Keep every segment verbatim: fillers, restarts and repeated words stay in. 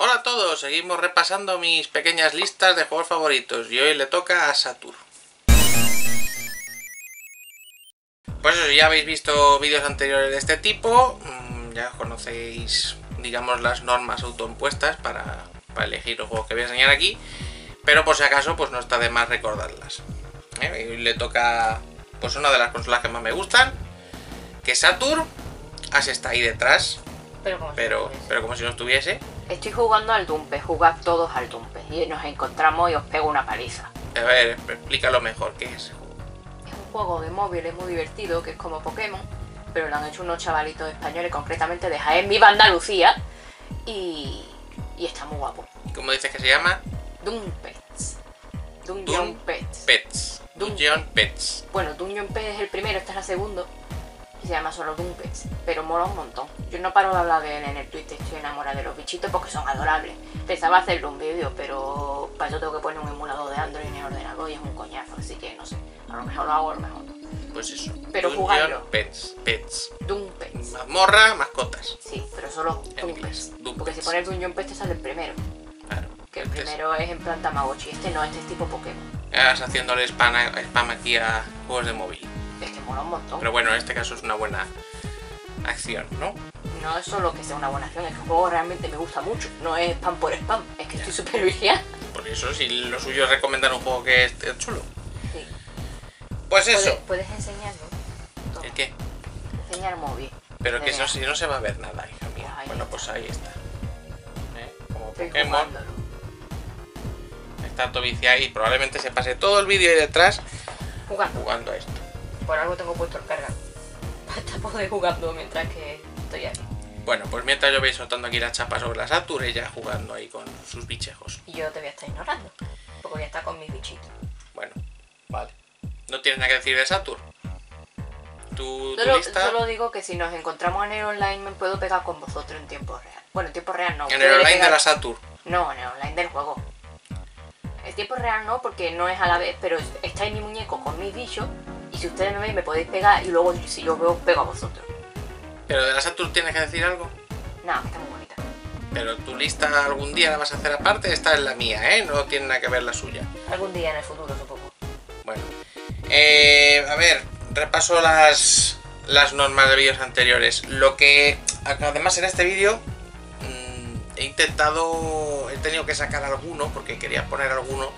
Hola a todos, seguimos repasando mis pequeñas listas de juegos favoritos y hoy le toca a Saturn. Pues eso, ya habéis visto vídeos anteriores de este tipo, ya conocéis, digamos, las normas autoimpuestas para, para elegir los juegos que voy a enseñar aquí, pero por si acaso pues no está de más recordarlas. ¿Eh? Hoy le toca pues una de las consolas que más me gustan, que es Saturn. As está ahí detrás, pero como, pero, si pero como si no estuviese. Estoy jugando al Dumpe, jugad todos al Dumpe y nos encontramos y os pego una paliza. A ver, explícalo mejor, ¿qué es? Es un juego de móvil, es muy divertido, que es como Pokémon, pero lo han hecho unos chavalitos españoles, concretamente de Jaén, viva Andalucía, y, y está muy guapo. ¿Cómo dices que se llama? Dumpets. Dungeon Pets. Pets. Dungeon Pets. Bueno, Dungeon Pets es el primero, esta es la segunda. Y se llama solo Dumpets, pero mola un montón. Yo no paro de hablar de él en el Twitter, estoy enamorada de los bichitos porque son adorables. Pensaba hacerle un vídeo, pero para eso tengo que poner un emulador de Android en el ordenador y es un coñazo, así que no sé. A lo mejor lo hago, a lo mejor no. Pues eso. Pero jugarlo. Pets. Pets. Dumpets. Mazmorra, mascotas. Sí, pero solo Dumpets. Porque si pones Dungeon Pets te sale el primero. Claro. Que el primero es en plan Tamagotchi. Este no, este es tipo Pokémon. Estás haciéndole spam, spam aquí a juegos de móvil. Es que mola un montón. Pero bueno, en este caso es una buena acción, ¿no? No es solo que sea una buena acción, es que el juego realmente me gusta mucho. No es spam por spam, es que ya estoy súper vigilada. Por eso, si lo suyo es recomendar un juego que esté chulo. Sí. Pues eso. Puedes, puedes enseñarlo. Toma. ¿El qué? Enseñar móvil. Pero de que si no, si no se va a ver nada, hija mía. Pues bueno, está. Pues ahí está. ¿Eh? Como estoy Pokémon. Jugándolo. Está todo viciado y probablemente se pase todo el vídeo ahí detrás jugando. jugando a esto. Por algo tengo puesto el carga para poder jugando mientras que estoy aquí. Bueno, pues mientras yo voy soltando aquí las chapas sobre la Saturn, ella jugando ahí con sus bichejos. Y yo te voy a estar ignorando, porque voy a estar con mis bichitos. Bueno, vale. ¿No tienes nada que decir de Saturn? ¿Tu, tu solo, lista? Solo digo que si nos encontramos en el online me puedo pegar con vosotros en tiempo real. Bueno, en tiempo real no. ¿En el online de la Saturn? No, en el online del juego. El tiempo real no, porque no es a la vez, pero está en mi muñeco con mis bichos. Y si ustedes me ven, me podéis pegar y luego si yo veo, pego a vosotros. ¿Pero de la Saturn tienes que decir algo? No, está muy bonita. Pero tu lista algún día la vas a hacer aparte, esta es la mía, ¿eh? No tiene nada que ver la suya. Algún día en el futuro, supongo. Bueno. Eh, a ver, repaso las, las normas de vídeos anteriores. Lo que, además en este vídeo, mmm, he intentado, he tenido que sacar alguno, porque quería poner alguno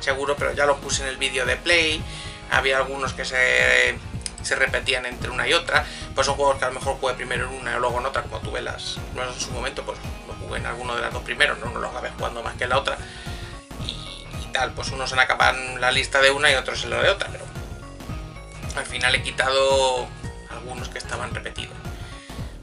seguro, pero ya lo puse en el vídeo de Play. Había algunos que se, se repetían entre una y otra, pues son juegos que a lo mejor jugué primero en una y luego en otra, como tuve las normas en su momento, pues lo jugué en alguno de las dos primeros, no, no lo acabé jugando más que en la otra, y, y tal, pues unos se acaban la lista de una y otros en la de otra, pero al final he quitado algunos que estaban repetidos.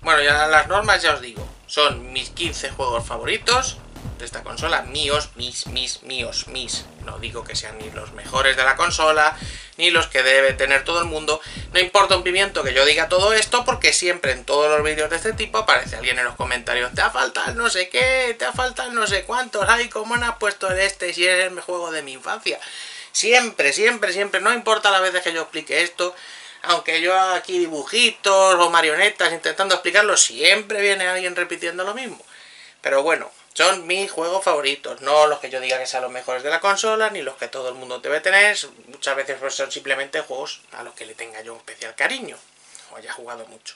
Bueno, ya las normas ya os digo, son mis quince juegos favoritos de esta consola, míos, mis, mis, míos, mis. No digo que sean ni los mejores de la consola, ni los que debe tener todo el mundo. No importa un pimiento que yo diga todo esto, porque siempre en todos los vídeos de este tipo aparece alguien en los comentarios: te ha faltado no sé qué, te ha faltado no sé cuántos, ay, cómo no has puesto este si es el juego de mi infancia. Siempre, siempre, siempre, no importa las veces que yo explique esto, aunque yo haga aquí dibujitos o marionetas intentando explicarlo, siempre viene alguien repitiendo lo mismo. Pero bueno, son mis juegos favoritos, no los que yo diga que sean los mejores de la consola, ni los que todo el mundo debe tener. Muchas veces son simplemente juegos a los que le tenga yo un especial cariño, o haya jugado mucho.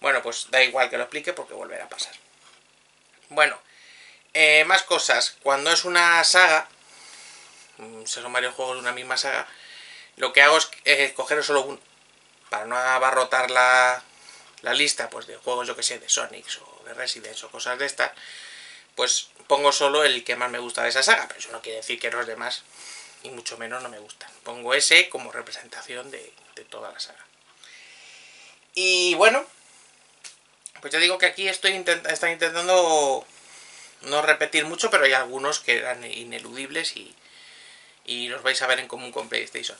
Bueno, pues da igual que lo explique porque volverá a pasar. Bueno, eh, más cosas. Cuando es una saga, si son varios juegos de una misma saga, lo que hago es escoger solo uno, para no abarrotar la, la lista pues de juegos, yo que sé, de Sonic o de Resident o cosas de estas. Pues pongo solo el que más me gusta de esa saga, pero eso no quiere decir que los demás, y mucho menos, no me gustan. Pongo ese como representación de, de toda la saga. Y bueno, pues ya digo que aquí estoy intent- están intentando no repetir mucho, pero hay algunos que eran ineludibles y, y los vais a ver en común con PlayStation.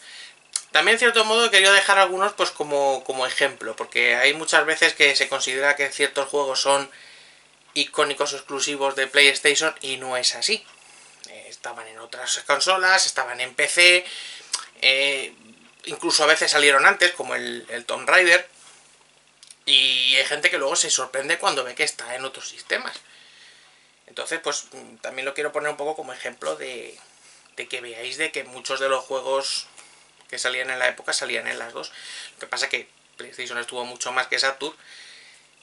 También, en cierto modo, he querido dejar algunos pues como, como ejemplo, porque hay muchas veces que se considera que ciertos juegos son icónicos exclusivos de PlayStation y no es así. Eh, estaban en otras consolas, estaban en P C, eh, incluso a veces salieron antes, como el, el Tomb Raider, y hay gente que luego se sorprende cuando ve que está en otros sistemas. Entonces, pues también lo quiero poner un poco como ejemplo de, de que veáis de que muchos de los juegos que salían en la época salían en las dos. Lo que pasa que PlayStation estuvo mucho más que Saturn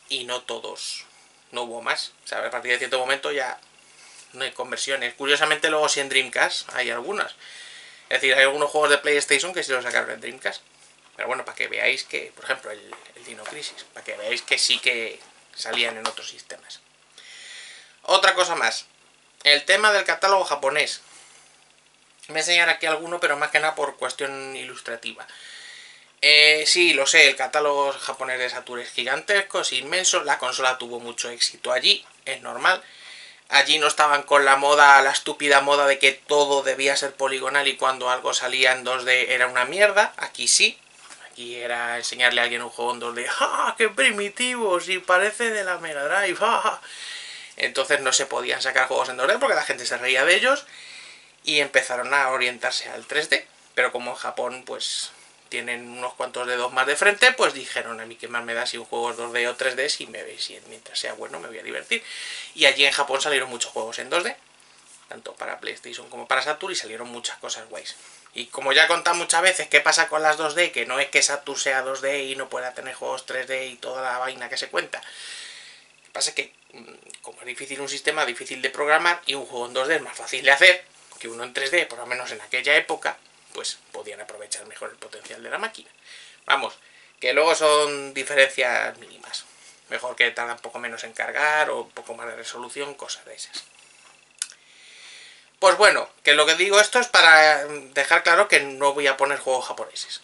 y no todos, no hubo más. O sea, a partir de cierto momento ya no hay conversiones. Curiosamente luego sí en Dreamcast hay algunas. Es decir, hay algunos juegos de PlayStation que sí los sacaron en Dreamcast. Pero bueno, para que veáis que, por ejemplo, el, el Dino Crisis, para que veáis que sí que salían en otros sistemas. Otra cosa más, el tema del catálogo japonés. Me voy a enseñar aquí alguno, pero más que nada por cuestión ilustrativa. Eh, sí, lo sé, el catálogo japonés de Saturn es gigantesco, es inmenso. La consola tuvo mucho éxito allí, es normal. Allí no estaban con la moda, la estúpida moda de que todo debía ser poligonal y cuando algo salía en dos D era una mierda. Aquí sí. Aquí era enseñarle a alguien un juego en dos D. ¡Ah, qué primitivo! Si parece de la Mega Drive. ¡Ah! Entonces no se podían sacar juegos en dos D porque la gente se reía de ellos. Y empezaron a orientarse al tres D. Pero como en Japón pues tienen unos cuantos dedos más de frente, pues dijeron, a mí qué más me da si un juego es dos D o tres D, si me veis, si mientras sea bueno me voy a divertir. Y allí en Japón salieron muchos juegos en dos D, tanto para PlayStation como para Saturn, y salieron muchas cosas guays. Y como ya he contado muchas veces qué pasa con las dos D, que no es que Saturn sea dos D y no pueda tener juegos tres D y toda la vaina que se cuenta. Lo que pasa es que, como es difícil un sistema, difícil de programar, y un juego en dos D es más fácil de hacer que uno en tres D, por lo menos en aquella época, pues podían aprovechar mejor el potencial de la máquina. Vamos, que luego son diferencias mínimas. Mejor que tarda un poco menos en cargar o un poco más de resolución, cosas de esas. Pues bueno, que lo que digo esto es para dejar claro que no voy a poner juegos japoneses.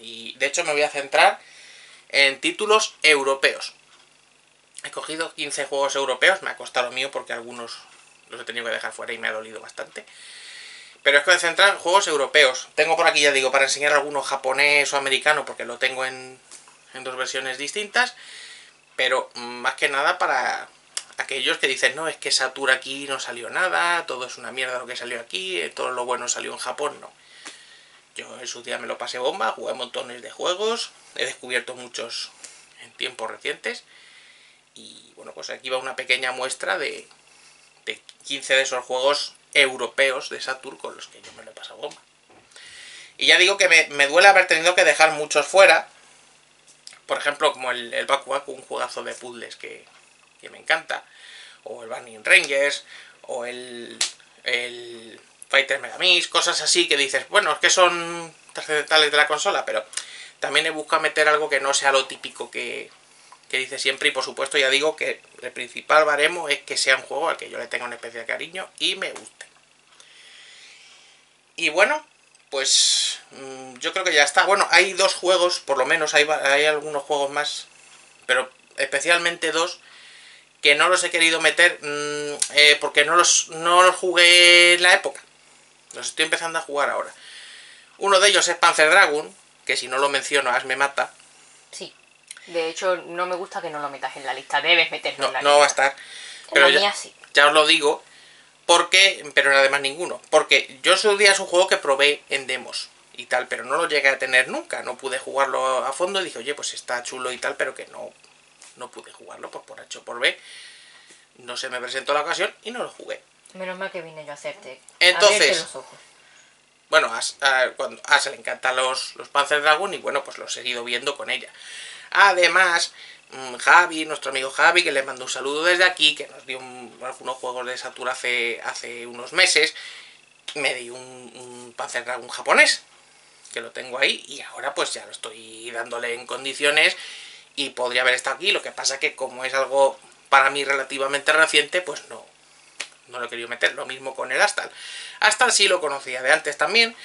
Y de hecho me voy a centrar en títulos europeos. He cogido quince juegos europeos, me ha costado lo mío porque algunos los he tenido que dejar fuera y me ha dolido bastante. Pero es que me centro en juegos europeos. Tengo por aquí, ya digo, para enseñar algunos japonés o americano, porque lo tengo en, en dos versiones distintas. Pero más que nada para aquellos que dicen, no, es que Saturn aquí no salió nada, todo es una mierda lo que salió aquí, todo lo bueno salió en Japón, no. Yo en su día me lo pasé bomba, jugué montones de juegos, he descubierto muchos en tiempos recientes. Y bueno, pues aquí va una pequeña muestra de, de quince de esos juegos europeos de Saturn con los que yo me lo he pasado bomba. Y ya digo que me, me duele haber tenido que dejar muchos fuera. Por ejemplo, como el, el Baku Baku, un juegazo de puzzles que, que me encanta. O el Burning Rangers. O el, el Fighter Megamix. Cosas así que dices, bueno, es que son trascendentales de la consola. Pero también he buscado meter algo que no sea lo típico que, que dice siempre. Y por supuesto ya digo que el principal baremo es que sea un juego al que yo le tenga una especie de cariño y me guste. Y bueno, pues yo creo que ya está. Bueno, hay dos juegos, por lo menos, hay, hay algunos juegos más, pero especialmente dos, que no los he querido meter mmm, eh, porque no los, no los jugué en la época. Los estoy empezando a jugar ahora. Uno de ellos es Panzer Dragoon, que si no lo menciono, As me mata. Sí, de hecho no me gusta que no lo metas en la lista, debes meterlo no, en la no lista. No va a estar, pero ya, mía, sí. ya os lo digo. Porque, pero nada más ninguno, porque yo en su día es un juego que probé en demos y tal, pero no lo llegué a tener nunca, no pude jugarlo a fondo y dije, oye, pues está chulo y tal, pero que no, no pude jugarlo, pues por H o por B, no se me presentó la ocasión y no lo jugué. Menos mal que vine yo a hacerte, entonces, a los ojos. Bueno, a, a, cuando, a se le encantan los, los Panzer Dragoon y bueno, pues los he ido viendo con ella. Además, Javi, nuestro amigo Javi, que les mando un saludo desde aquí, que nos dio un, algunos juegos de Saturn hace, hace unos meses, me dio un, un Panzer Dragoon japonés, que lo tengo ahí, y ahora pues ya lo estoy dándole en condiciones, y podría haber estado aquí, lo que pasa que como es algo para mí relativamente reciente, pues no, no lo he querido meter, lo mismo con el Astal. Astal sí lo conocía de antes también,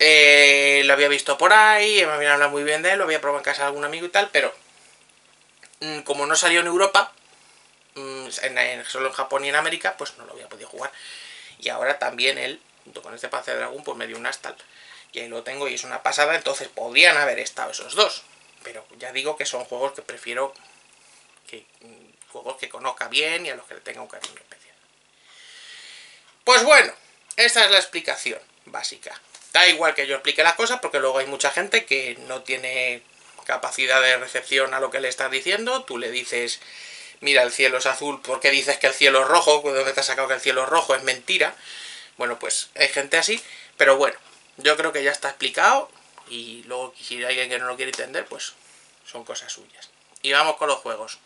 eh, lo había visto por ahí, me habían hablado muy bien de él, lo había probado en casa de algún amigo y tal, pero como no salió en Europa, solo en Japón y en América, pues no lo había podido jugar. Y ahora también él, junto con este Panzer Dragoon, pues me dio un Astal. Y ahí lo tengo y es una pasada, entonces podrían haber estado esos dos. Pero ya digo que son juegos que prefiero, que juegos que conozca bien y a los que le tenga un cariño especial. Pues bueno, esta es la explicación básica. Da igual que yo explique las cosas, porque luego hay mucha gente que no tiene capacidad de recepción a lo que le estás diciendo, tú le dices mira, el cielo es azul, ¿por qué dices que el cielo es rojo? ¿Cuándo te has sacado que el cielo es rojo? Es mentira. Bueno, pues hay gente así, pero bueno, yo creo que ya está explicado, y luego si hay alguien que no lo quiere entender, pues son cosas suyas. Y vamos con los juegos.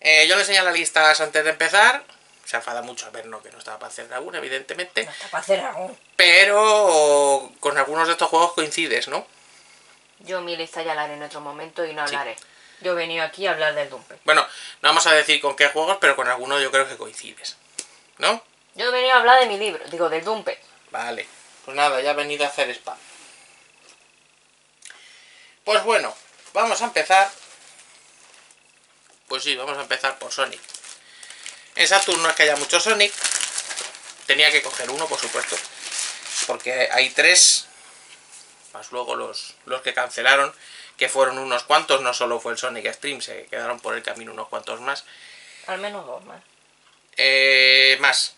Eh, yo le enseñé las listas antes de empezar. Se enfada mucho a ver, no, que no estaba para hacer alguna, evidentemente. No está para hacer alguna. Pero con algunos de estos juegos coincides, ¿no? Yo mi lista ya la haré en otro momento y no hablaré. Sí. Yo he venido aquí a hablar del Doom. Bueno, no vamos a decir con qué juegos, pero con algunos yo creo que coincides, ¿no? Yo he venido a hablar de mi libro, digo, del Doom. Vale, pues nada, ya he venido a hacer spam. Pues bueno, vamos a empezar. Pues sí, vamos a empezar por Sonic. En Saturn no es que haya mucho Sonic. Tenía que coger uno, por supuesto, porque hay tres, más luego los, los que cancelaron, que fueron unos cuantos, no solo fue el Sonic Extreme, se quedaron por el camino unos cuantos más. Al menos dos más. Eh, más.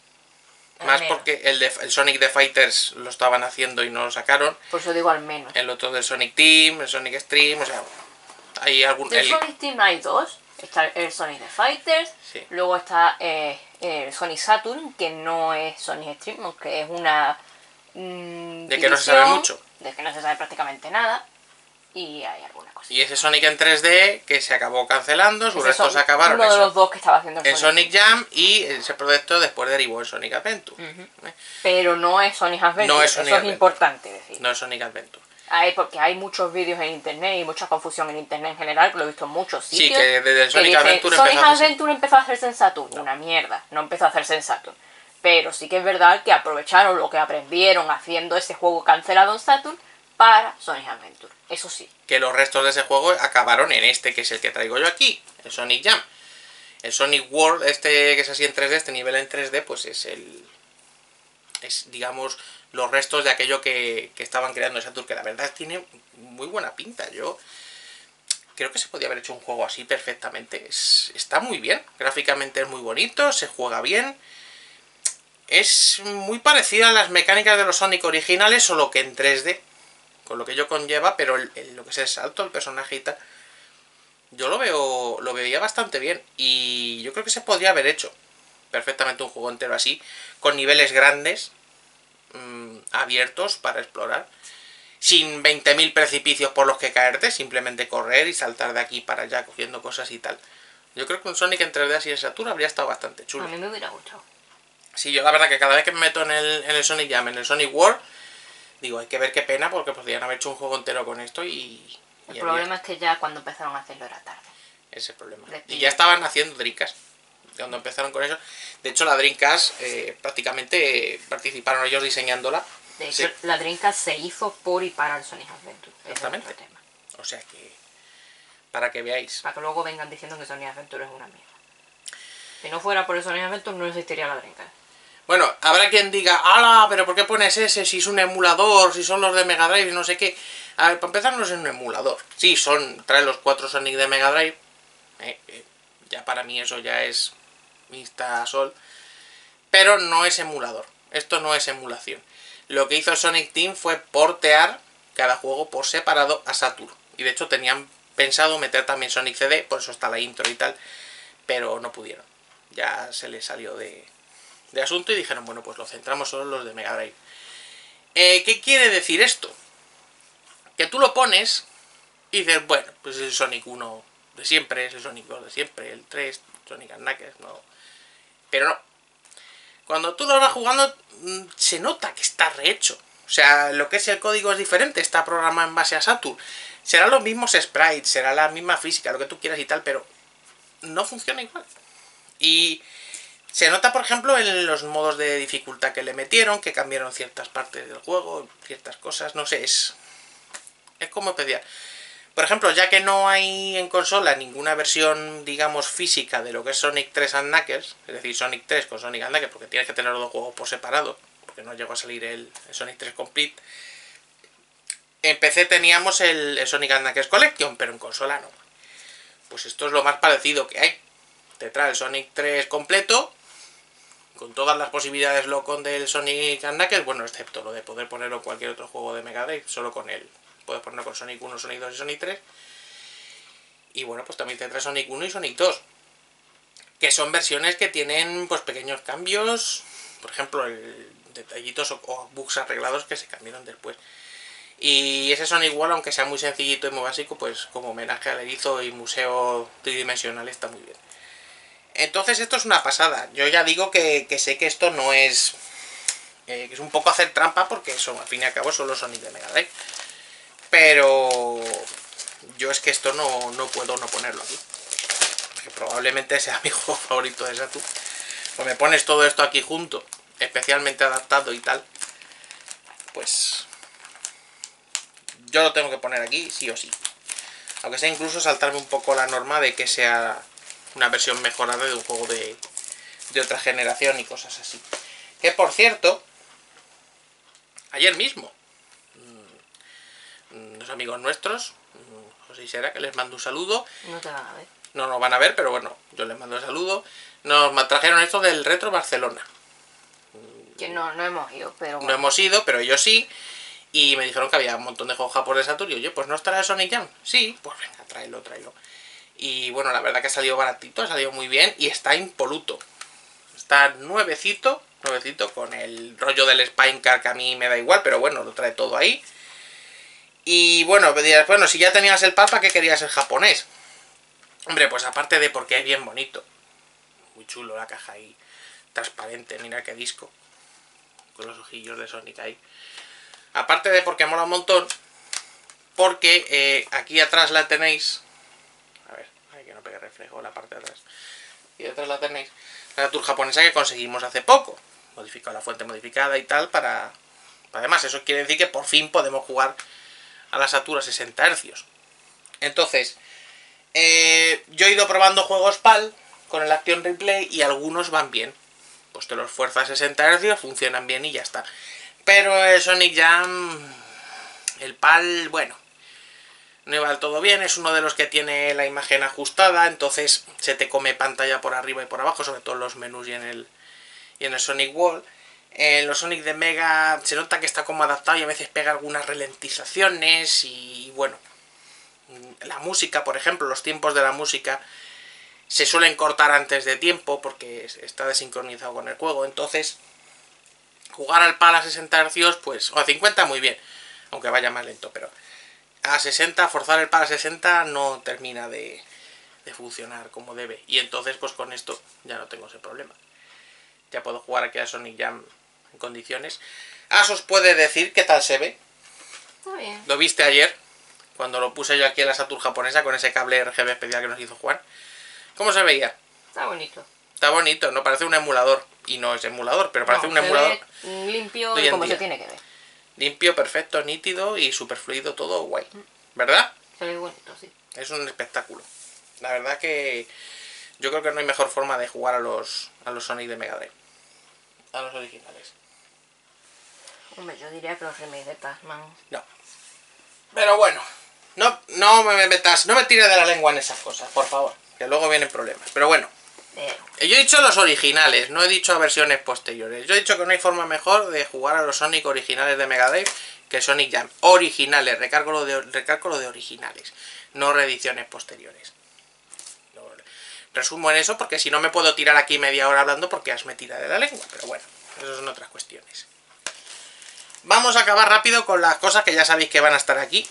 Al más menos. Porque el, de, el Sonic de Fighters lo estaban haciendo y no lo sacaron. Por eso digo al menos. El otro del Sonic Team, el Sonic Extreme, o sea, hay algún... ¿Del el... Sonic Team hay dos? Está el Sonic de Fighters, sí. Luego está eh, el Sonic Saturn, que no es Sonic Extreme, aunque es una... Mm, de que no se sabe mucho. De que no se sabe prácticamente nada. Y hay alguna cosa. Y ese Sonic en tres D que se acabó cancelando, sus restos se acabaron. Uno de los dos que estaba haciendo el, el Sonic. Sonic Jam, y ese proyecto después derivó en Sonic Adventure. Uh-huh. ¿Eh? Pero no es Sonic Adventure, no es Sonic eso Adventure. Es importante decir. No es Sonic Adventure. Hay, porque hay muchos vídeos en internet y mucha confusión en internet en general, que lo he visto en muchos sitios. Sí, que desde el Sonic Adventure, Sonic empezó, Adventure a empezó a hacerse en Saturn. No. Una mierda, no empezó a hacerse en Saturn. Pero sí que es verdad que aprovecharon lo que aprendieron haciendo ese juego cancelado en Saturn para Sonic Adventure. Eso sí. Que los restos de ese juego acabaron en este, que es el que traigo yo aquí, el Sonic Jam. El Sonic World, este que es así en tres D, este nivel en tres D, pues es el... es, digamos, los restos de aquello que, que estaban creando esa Saturn, que la verdad tiene muy buena pinta. Yo creo que se podía haber hecho un juego así perfectamente. Es, está muy bien, gráficamente es muy bonito, se juega bien. Es muy parecida a las mecánicas de los Sonic originales, solo que en tres D, con lo que ello conlleva, pero el, el, lo que es el salto, el personaje y tal, yo lo veo, lo veía bastante bien, y yo creo que se podría haber hecho perfectamente un juego entero así, con niveles grandes, mmm, abiertos para explorar, sin veinte mil precipicios por los que caerte, simplemente correr y saltar de aquí para allá cogiendo cosas y tal. Yo creo que un Sonic en tres D así en Saturn habría estado bastante chulo. A mí me hubiera gustado. Sí, yo la verdad que cada vez que me meto en el, en el Sonic Jam, en el Sonic World, digo, hay que ver qué pena, porque podrían haber hecho un juego entero con esto y... El y problema había... es que ya cuando empezaron a hacerlo era tarde. Ese es el problema. Y ya estaban haciendo Dreamcast cuando empezaron con eso. De hecho, la Dreamcast eh, prácticamente eh, participaron ellos diseñándola. De hecho, sí. La Dreamcast se hizo por y para el Sonic Adventure. Exactamente. Es tema. O sea que... para que veáis. Para que luego vengan diciendo que Sonic Adventure es una mierda. Si no fuera por el Sonic Adventure no existiría la Dreamcast. Bueno, habrá quien diga, ¡hala! ¿Pero por qué pones ese? Si es un emulador, si son los de Mega Drive, no sé qué. A ver, para empezar, no es un emulador. Sí, son, trae los cuatro Sonic de Mega Drive. Eh, eh, ya para mí eso ya es vista sol. Pero no es emulador. Esto no es emulación. Lo que hizo Sonic Team fue portear cada juego por separado a Saturn. Y de hecho tenían pensado meter también Sonic C D, por eso está la intro y tal. Pero no pudieron. Ya se les salió de... de asunto y dijeron, bueno, pues lo centramos solo en los de Mega Drive. Eh, ¿Qué quiere decir esto? Que tú lo pones y dices, bueno, pues es el Sonic uno de siempre, es el Sonic dos de siempre, el tres, Sonic and Knuckles, no. Pero no. Cuando tú lo vas jugando, se nota que está rehecho. O sea, lo que es el código es diferente, está programado en base a Saturn. Serán los mismos sprites, será la misma física, lo que tú quieras y tal, pero no funciona igual. Y... se nota, por ejemplo, en los modos de dificultad que le metieron, que cambiaron ciertas partes del juego, ciertas cosas, no sé, es, es como especial. Por ejemplo, ya que no hay en consola ninguna versión, digamos, física de lo que es Sonic tres and Knuckles, es decir, Sonic tres con Sonic and Knuckles, porque tienes que tener los dos juegos por separado, porque no llegó a salir el, el Sonic tres Complete, en P C teníamos el, el Sonic and Knuckles Collection, pero en consola no. Pues esto es lo más parecido que hay. Te trae el Sonic tres completo, con todas las posibilidades locon del Sonic and Knuckles, bueno, excepto lo de poder ponerlo en cualquier otro juego de Mega Drive, solo con él. Puedes ponerlo con Sonic uno, Sonic dos y Sonic tres. Y bueno, pues también te trae Sonic uno y Sonic dos. que son versiones que tienen pues pequeños cambios, por ejemplo, el detallitos o, o bugs arreglados que se cambiaron después. Y ese Sonic Wall, aunque sea muy sencillito y muy básico, pues como homenaje al erizo y museo tridimensional está muy bien. Entonces esto es una pasada. Yo ya digo que, que sé que esto no es... Eh, que es un poco hacer trampa porque eso, al fin y al cabo solo Sonic de Mega Drive. Pero yo es que esto no, no puedo no ponerlo aquí. Que probablemente sea mi juego favorito de Saturn. Pues me pones todo esto aquí junto, especialmente adaptado y tal, pues yo lo tengo que poner aquí sí o sí, aunque sea incluso saltarme un poco la norma de que sea una versión mejorada de un juego de, de otra generación y cosas así. Que por cierto, ayer mismo mmm, los amigos nuestros, mmm, José y Sera, que les mando un saludo, no te van a ver, no nos van a ver, pero bueno, yo les mando un saludo, nos trajeron esto del Retro Barcelona. Que no, no hemos ido, pero bueno. No hemos ido, pero ellos sí. Y me dijeron que había un montón de juegos japoneses de Saturn. Y oye, pues ¿no estará Sonic Jam? Sí, pues venga, tráelo, tráelo. Y bueno, la verdad que ha salido baratito, ha salido muy bien. Y está impoluto. Está nuevecito, nuevecito con el rollo del Spinecar, que a mí me da igual. Pero bueno, lo trae todo ahí. Y bueno, me dirás, bueno, si ya tenías el Papa, ¿qué querías el japonés? Hombre, pues aparte de porque es bien bonito. Muy chulo la caja ahí, transparente, mira qué disco. Con los ojillos de Sonic ahí. Aparte de porque mola un montón, porque eh, aquí atrás la tenéis. A ver, hay que no pegue reflejo la parte de atrás. Y detrás la tenéis. La Saturn japonesa que conseguimos hace poco. Modificado la fuente modificada y tal. Para. Además, eso quiere decir que por fin podemos jugar a la Saturn a sesenta hercios. Entonces, eh, yo he ido probando juegos PAL con el Action Replay y algunos van bien. Pues te los fuerza a sesenta hercios, funcionan bien y ya está. Pero el Sonic Jam, el PAL, bueno, no iba del todo bien. Es uno de los que tiene la imagen ajustada, entonces se te come pantalla por arriba y por abajo, sobre todo en los menús y en el, y en el Sonic Wall. En los Sonic de Mega se nota que está como adaptado y a veces pega algunas ralentizaciones y bueno. La música, por ejemplo, los tiempos de la música se suelen cortar antes de tiempo porque está desincronizado con el juego. Entonces, jugar al PAL a sesenta hercios, pues, o a cincuenta muy bien, aunque vaya más lento, pero a sesenta, forzar el PAL a sesenta no termina de, de funcionar como debe. Y entonces, pues con esto ya no tengo ese problema. Ya puedo jugar aquí a Sonic Jam en condiciones. As os puede decir qué tal se ve. Muy bien. Lo viste ayer, cuando lo puse yo aquí en la Saturn japonesa con ese cable R G B especial que nos hizo jugar. ¿Cómo se veía? Está bonito. Está bonito, no parece un emulador. Y no es emulador, pero parece no, un emulador. Limpio y como día. Se tiene que ver. Limpio, perfecto, nítido y super fluido, todo guay. ¿Verdad? Se ve bonito, sí. Es un espectáculo. La verdad que yo creo que no hay mejor forma de jugar a los, a los Sonic de Mega Drive. A los originales. Hombre, yo diría que los remakes de Tasman. No. Pero bueno, no, no me metas, no me tires de la lengua en esas cosas, por favor. Que luego vienen problemas, pero bueno. Yo he dicho los originales, no he dicho versiones posteriores. Yo he dicho que no hay forma mejor de jugar a los Sonic originales de Mega Drive que Sonic Jam. Originales, recálculo de, recálculo de originales, no reediciones posteriores. Resumo en eso porque si no me puedo tirar aquí media hora hablando porque has me tirado de la lengua. Pero bueno, esas son otras cuestiones. Vamos a acabar rápido con las cosas que ya sabéis que van a estar aquí.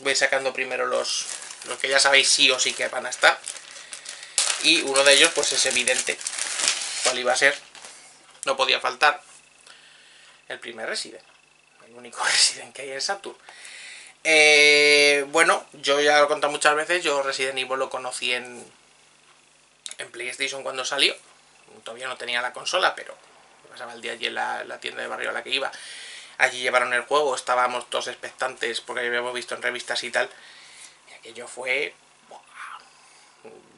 Voy sacando primero los, los que ya sabéis sí o sí que van a estar. Y uno de ellos pues es evidente cuál iba a ser, no podía faltar, el primer Resident, el único Resident que hay en Saturn. Eh, bueno, yo ya lo he contado muchas veces, yo Resident Evil lo conocí en, en PlayStation cuando salió, todavía no tenía la consola, pero pasaba el día allí en la, la tienda de barrio a la que iba, allí llevaron el juego, estábamos todos expectantes porque lo habíamos visto en revistas y tal, y aquello fue...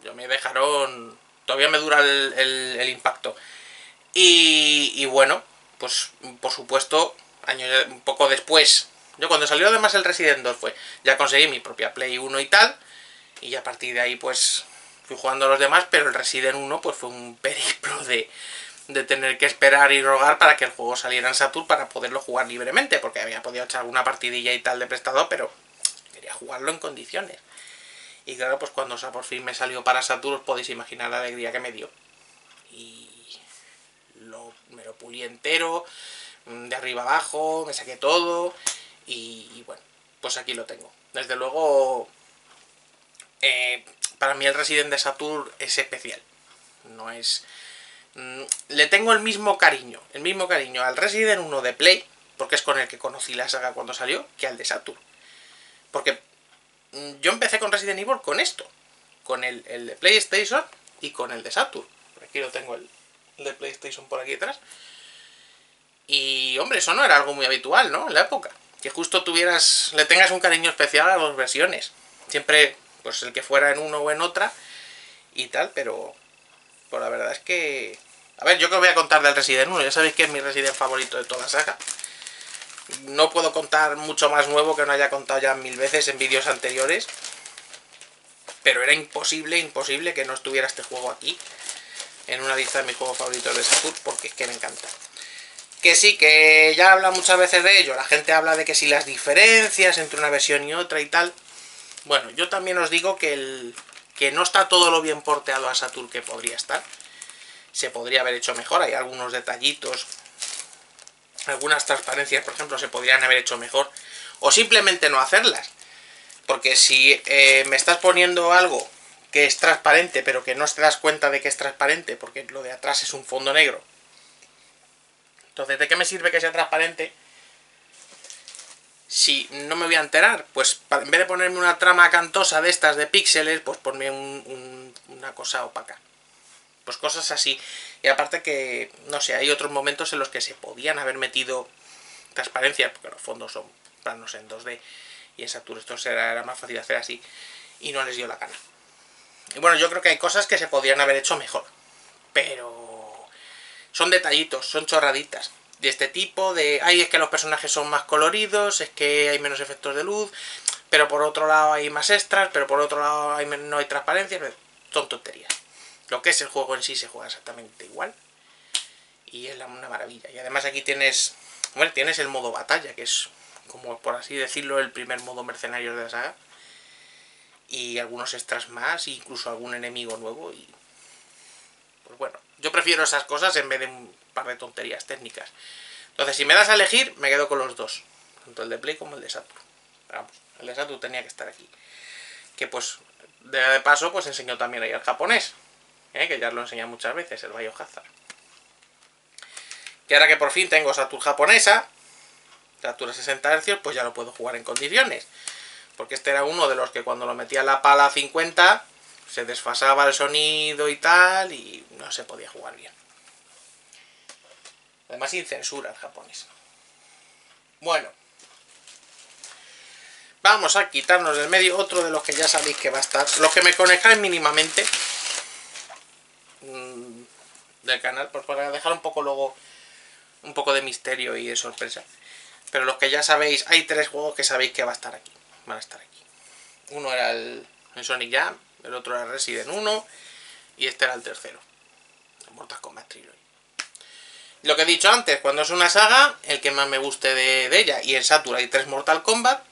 Yo me dejaron... Todavía me dura el, el, el impacto. Y, y bueno, pues por supuesto, años, un poco después... Yo cuando salió además el Resident dos fue... Ya conseguí mi propia Play uno y tal. Y a partir de ahí pues fui jugando a los demás. Pero el Resident uno pues fue un periplo de, de tener que esperar y rogar para que el juego saliera en Saturn para poderlo jugar libremente. Porque había podido echar alguna partidilla y tal de prestado, pero quería jugarlo en condiciones. Y claro, pues cuando por fin me salió para Saturn, os podéis imaginar la alegría que me dio. Y lo, me lo pulí entero, de arriba abajo, me saqué todo. Y, y bueno, pues aquí lo tengo. Desde luego, eh, para mí el Resident de Saturn es especial. No es... Mm, le tengo el mismo cariño, el mismo cariño al Resident uno de Play, porque es con el que conocí la saga cuando salió, que al de Saturn. Porque mm, yo empecé con Resident Evil con esto, con el, el de PlayStation y con el de Saturn. Por aquí lo tengo, el, el de PlayStation por aquí detrás. Y hombre, eso no era algo muy habitual, ¿no? En la época. Que justo tuvieras, le tengas un cariño especial a las dos versiones. Siempre, pues el que fuera en uno o en otra y tal, pero... Pues la verdad es que... A ver, yo que os voy a contar del Resident uno. Ya sabéis que es mi Resident favorito de toda la saga. No puedo contar mucho más nuevo que no haya contado ya mil veces en vídeos anteriores. Pero era imposible, imposible que no estuviera este juego aquí. En una lista de mis juegos favoritos de Saturn, porque es que me encanta. Que sí, que ya habla muchas veces de ello. La gente habla de que si las diferencias entre una versión y otra y tal. Bueno, yo también os digo que el... que no está todo lo bien porteado a Saturn que podría estar. Se podría haber hecho mejor, hay algunos detallitos, algunas transparencias, por ejemplo, se podrían haber hecho mejor, o simplemente no hacerlas. Porque si eh, me estás poniendo algo que es transparente, pero que no te das cuenta de que es transparente, porque lo de atrás es un fondo negro, entonces, ¿de qué me sirve que sea transparente? Si no me voy a enterar, pues en vez de ponerme una trama cantosa de estas de píxeles, pues ponme un, un, una cosa opaca. Pues cosas así. Y aparte que, no sé, hay otros momentos en los que se podían haber metido transparencias, porque los fondos son planos en dos D, y en Saturn esto era, era más fácil hacer así, y no les dio la gana. Y bueno, yo creo que hay cosas que se podían haber hecho mejor, pero son detallitos, son chorraditas. De este tipo, de, ay, es que los personajes son más coloridos, es que hay menos efectos de luz, pero por otro lado hay más extras, pero por otro lado hay, no hay transparencia, son tonterías. Lo que es el juego en sí se juega exactamente igual, y es una maravilla. Y además aquí tienes, bueno, tienes el modo batalla, que es, como por así decirlo, el primer modo mercenario de la saga, y algunos extras más, incluso algún enemigo nuevo, y pues bueno, yo prefiero esas cosas en vez de un par de tonterías técnicas. Entonces, si me das a elegir, me quedo con los dos. Tanto el de Play como el de Saturn. Vamos, el de Saturn tenía que estar aquí. Que pues, de, de paso, pues enseñó también ahí al japonés. ¿eh? Que ya lo enseña muchas veces, el Biohazard. Y ahora que por fin tengo Saturn japonesa, Saturn a sesenta hercios, pues ya lo puedo jugar en condiciones. Porque este era uno de los que cuando lo metía la pala a cincuenta... se desfasaba el sonido y tal, y no se podía jugar bien. Además, sin censura el japonés. Bueno. Vamos a quitarnos del medio otro de los que ya sabéis que va a estar. Los que me conozcáis mínimamente mmm, del canal, pues para dejar un poco luego un poco de misterio y de sorpresa. Pero los que ya sabéis, hay tres juegos que sabéis que va a estar aquí. Van a estar aquí. Uno era el, el Sonic Jam. El otro era Resident uno. Y este era el tercero. Mortal Kombat Trilogy. Lo que he dicho antes, cuando es una saga, el que más me guste de, de ella. Y en Saturn hay tres Mortal Kombat.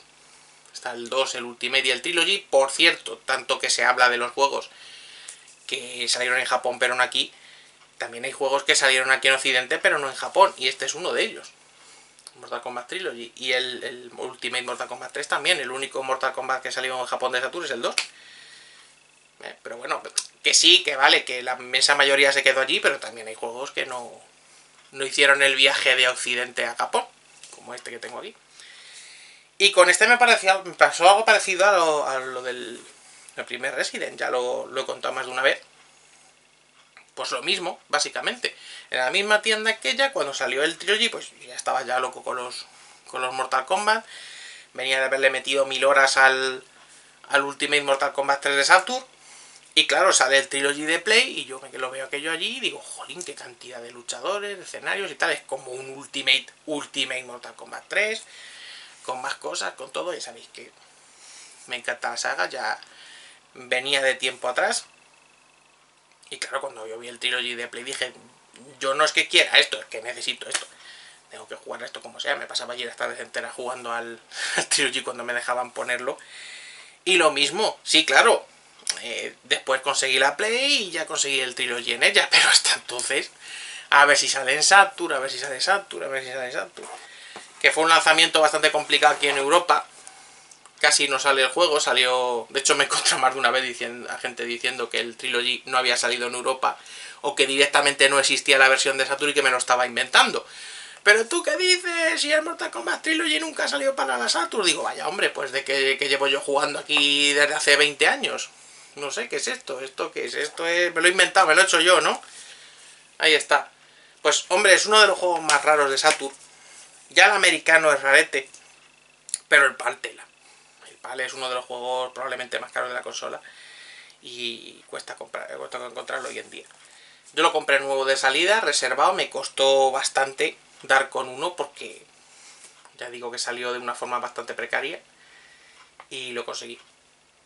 Está el dos, el Ultimate y el Trilogy. Por cierto, tanto que se habla de los juegos que salieron en Japón pero no aquí, también hay juegos que salieron aquí en Occidente pero no en Japón. Y este es uno de ellos. Mortal Kombat Trilogy. Y el, el Ultimate Mortal Kombat tres también. El único Mortal Kombat que salió en Japón de Saturn es el dos. Eh, pero bueno, que sí, que vale, que la inmensa mayoría se quedó allí, pero también hay juegos que no, no hicieron el viaje de Occidente a Japón, como este que tengo aquí. Y con este me, pareció, me pasó algo parecido a lo, a lo del el primer Resident, ya lo, lo he contado más de una vez. Pues lo mismo, básicamente. En la misma tienda que ella, cuando salió el Trilogy, pues ya estaba ya loco con los, con los Mortal Kombat. Venía de haberle metido mil horas al, al Ultimate Mortal Kombat tres de Saturn. Y claro, sale el Trilogy de Play y yo me lo veo aquello allí y digo, jolín, qué cantidad de luchadores, de escenarios y tal. Es como un Ultimate, Ultimate Mortal Kombat tres, con más cosas, con todo. Ya sabéis que me encanta la saga, ya venía de tiempo atrás. Y claro, cuando yo vi el Trilogy de Play dije, yo no es que quiera esto, es que necesito esto. Tengo que jugar esto como sea. Me pasaba ayer las tardes enteras jugando al, al Trilogy cuando me dejaban ponerlo. Y lo mismo, sí, claro, eh, después conseguí la Play y ya conseguí el Trilogy en ella, pero hasta entonces, a ver si sale en Saturn, a ver si sale en Saturn, a ver si sale en Saturn. Que fue un lanzamiento bastante complicado aquí en Europa, casi no sale el juego, salió... De hecho me encontré más de una vez diciendo, a gente diciendo que el Trilogy no había salido en Europa, o que directamente no existía la versión de Saturn y que me lo estaba inventando. Pero tú qué dices, si el Mortal Kombat Trilogy nunca salió para la Saturn. Digo, vaya hombre, pues de que, que llevo yo jugando aquí desde hace veinte años. No sé, ¿qué es esto? ¿Esto qué es? Esto es... Me lo he inventado, me lo he hecho yo, ¿no? Ahí está. Pues hombre, es uno de los juegos más raros de Saturn. Ya el americano es rarete, pero el PAL tela. El PAL es uno de los juegos probablemente más caros de la consola y cuesta, comprar, cuesta encontrarlo hoy en día. Yo lo compré nuevo de salida, reservado, me costó bastante dar con uno porque ya digo que salió de una forma bastante precaria y lo conseguí.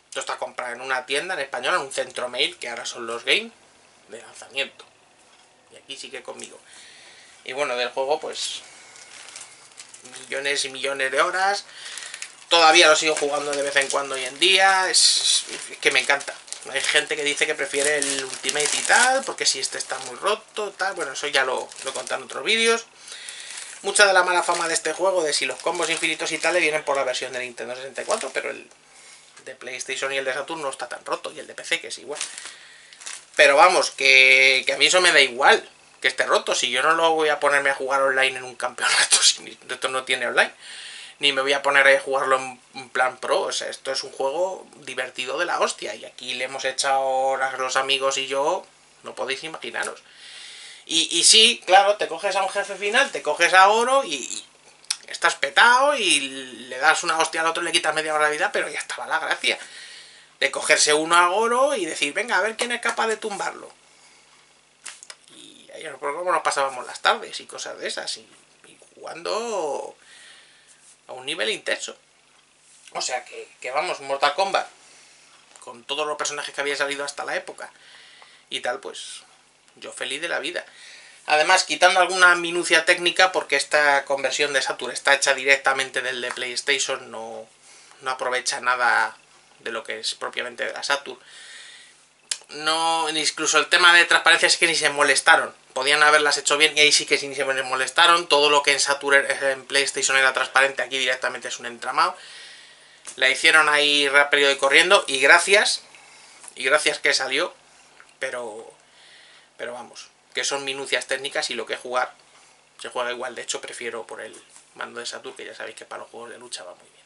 Esto está comprado en una tienda en española, en un centro mail que ahora son los Game de lanzamiento, y aquí sigue conmigo. Y bueno, del juego pues millones y millones de horas, todavía lo sigo jugando de vez en cuando hoy en día. Es, es que me encanta. Hay gente que dice que prefiere el Ultimate y tal, porque si este está muy roto, tal. Bueno, eso ya lo, lo he contado en otros vídeos. Mucha de la mala fama de este juego, de si los combos infinitos y tal, le vienen por la versión de Nintendo sesenta y cuatro, pero el de PlayStation y el de Saturn no está tan roto, y el de P C que es igual. Pero vamos, que, que a mí eso me da igual, que esté roto. Si yo no lo voy a ponerme a jugar online en un campeonato, si esto no tiene online, ni me voy a poner a jugarlo en plan pro. O sea, esto es un juego divertido de la hostia. Y aquí le hemos echado horas los amigos y yo, no podéis imaginaros. Y, y sí, claro, te coges a un jefe final, te coges a Oro y, y estás petado y le das una hostia al otro y le quitas media hora de vida, pero ya estaba la gracia. De cogerse uno a Oro y decir, venga, a ver quién es capaz de tumbarlo. Y ahí como nos pasábamos las tardes y cosas de esas. Y, y jugando a un nivel intenso. O sea que, que vamos, Mortal Kombat, con todos los personajes que había salido hasta la época y tal, pues yo feliz de la vida. Además, quitando alguna minucia técnica, porque esta conversión de Saturn está hecha directamente del de PlayStation, no, no aprovecha nada de lo que es propiamente de la Saturn. No, incluso el tema de transparencia es que ni se molestaron. Podían haberlas hecho bien y ahí sí que sí ni se molestaron. Todo lo que en Saturn, en PlayStation era transparente, aquí directamente es un entramado. La hicieron ahí rápido y corriendo y gracias. Y gracias que salió. Pero... Pero vamos, que son minucias técnicas y lo que es jugar se juega igual. De hecho, prefiero por el mando de Saturn, que ya sabéis que para los juegos de lucha va muy bien.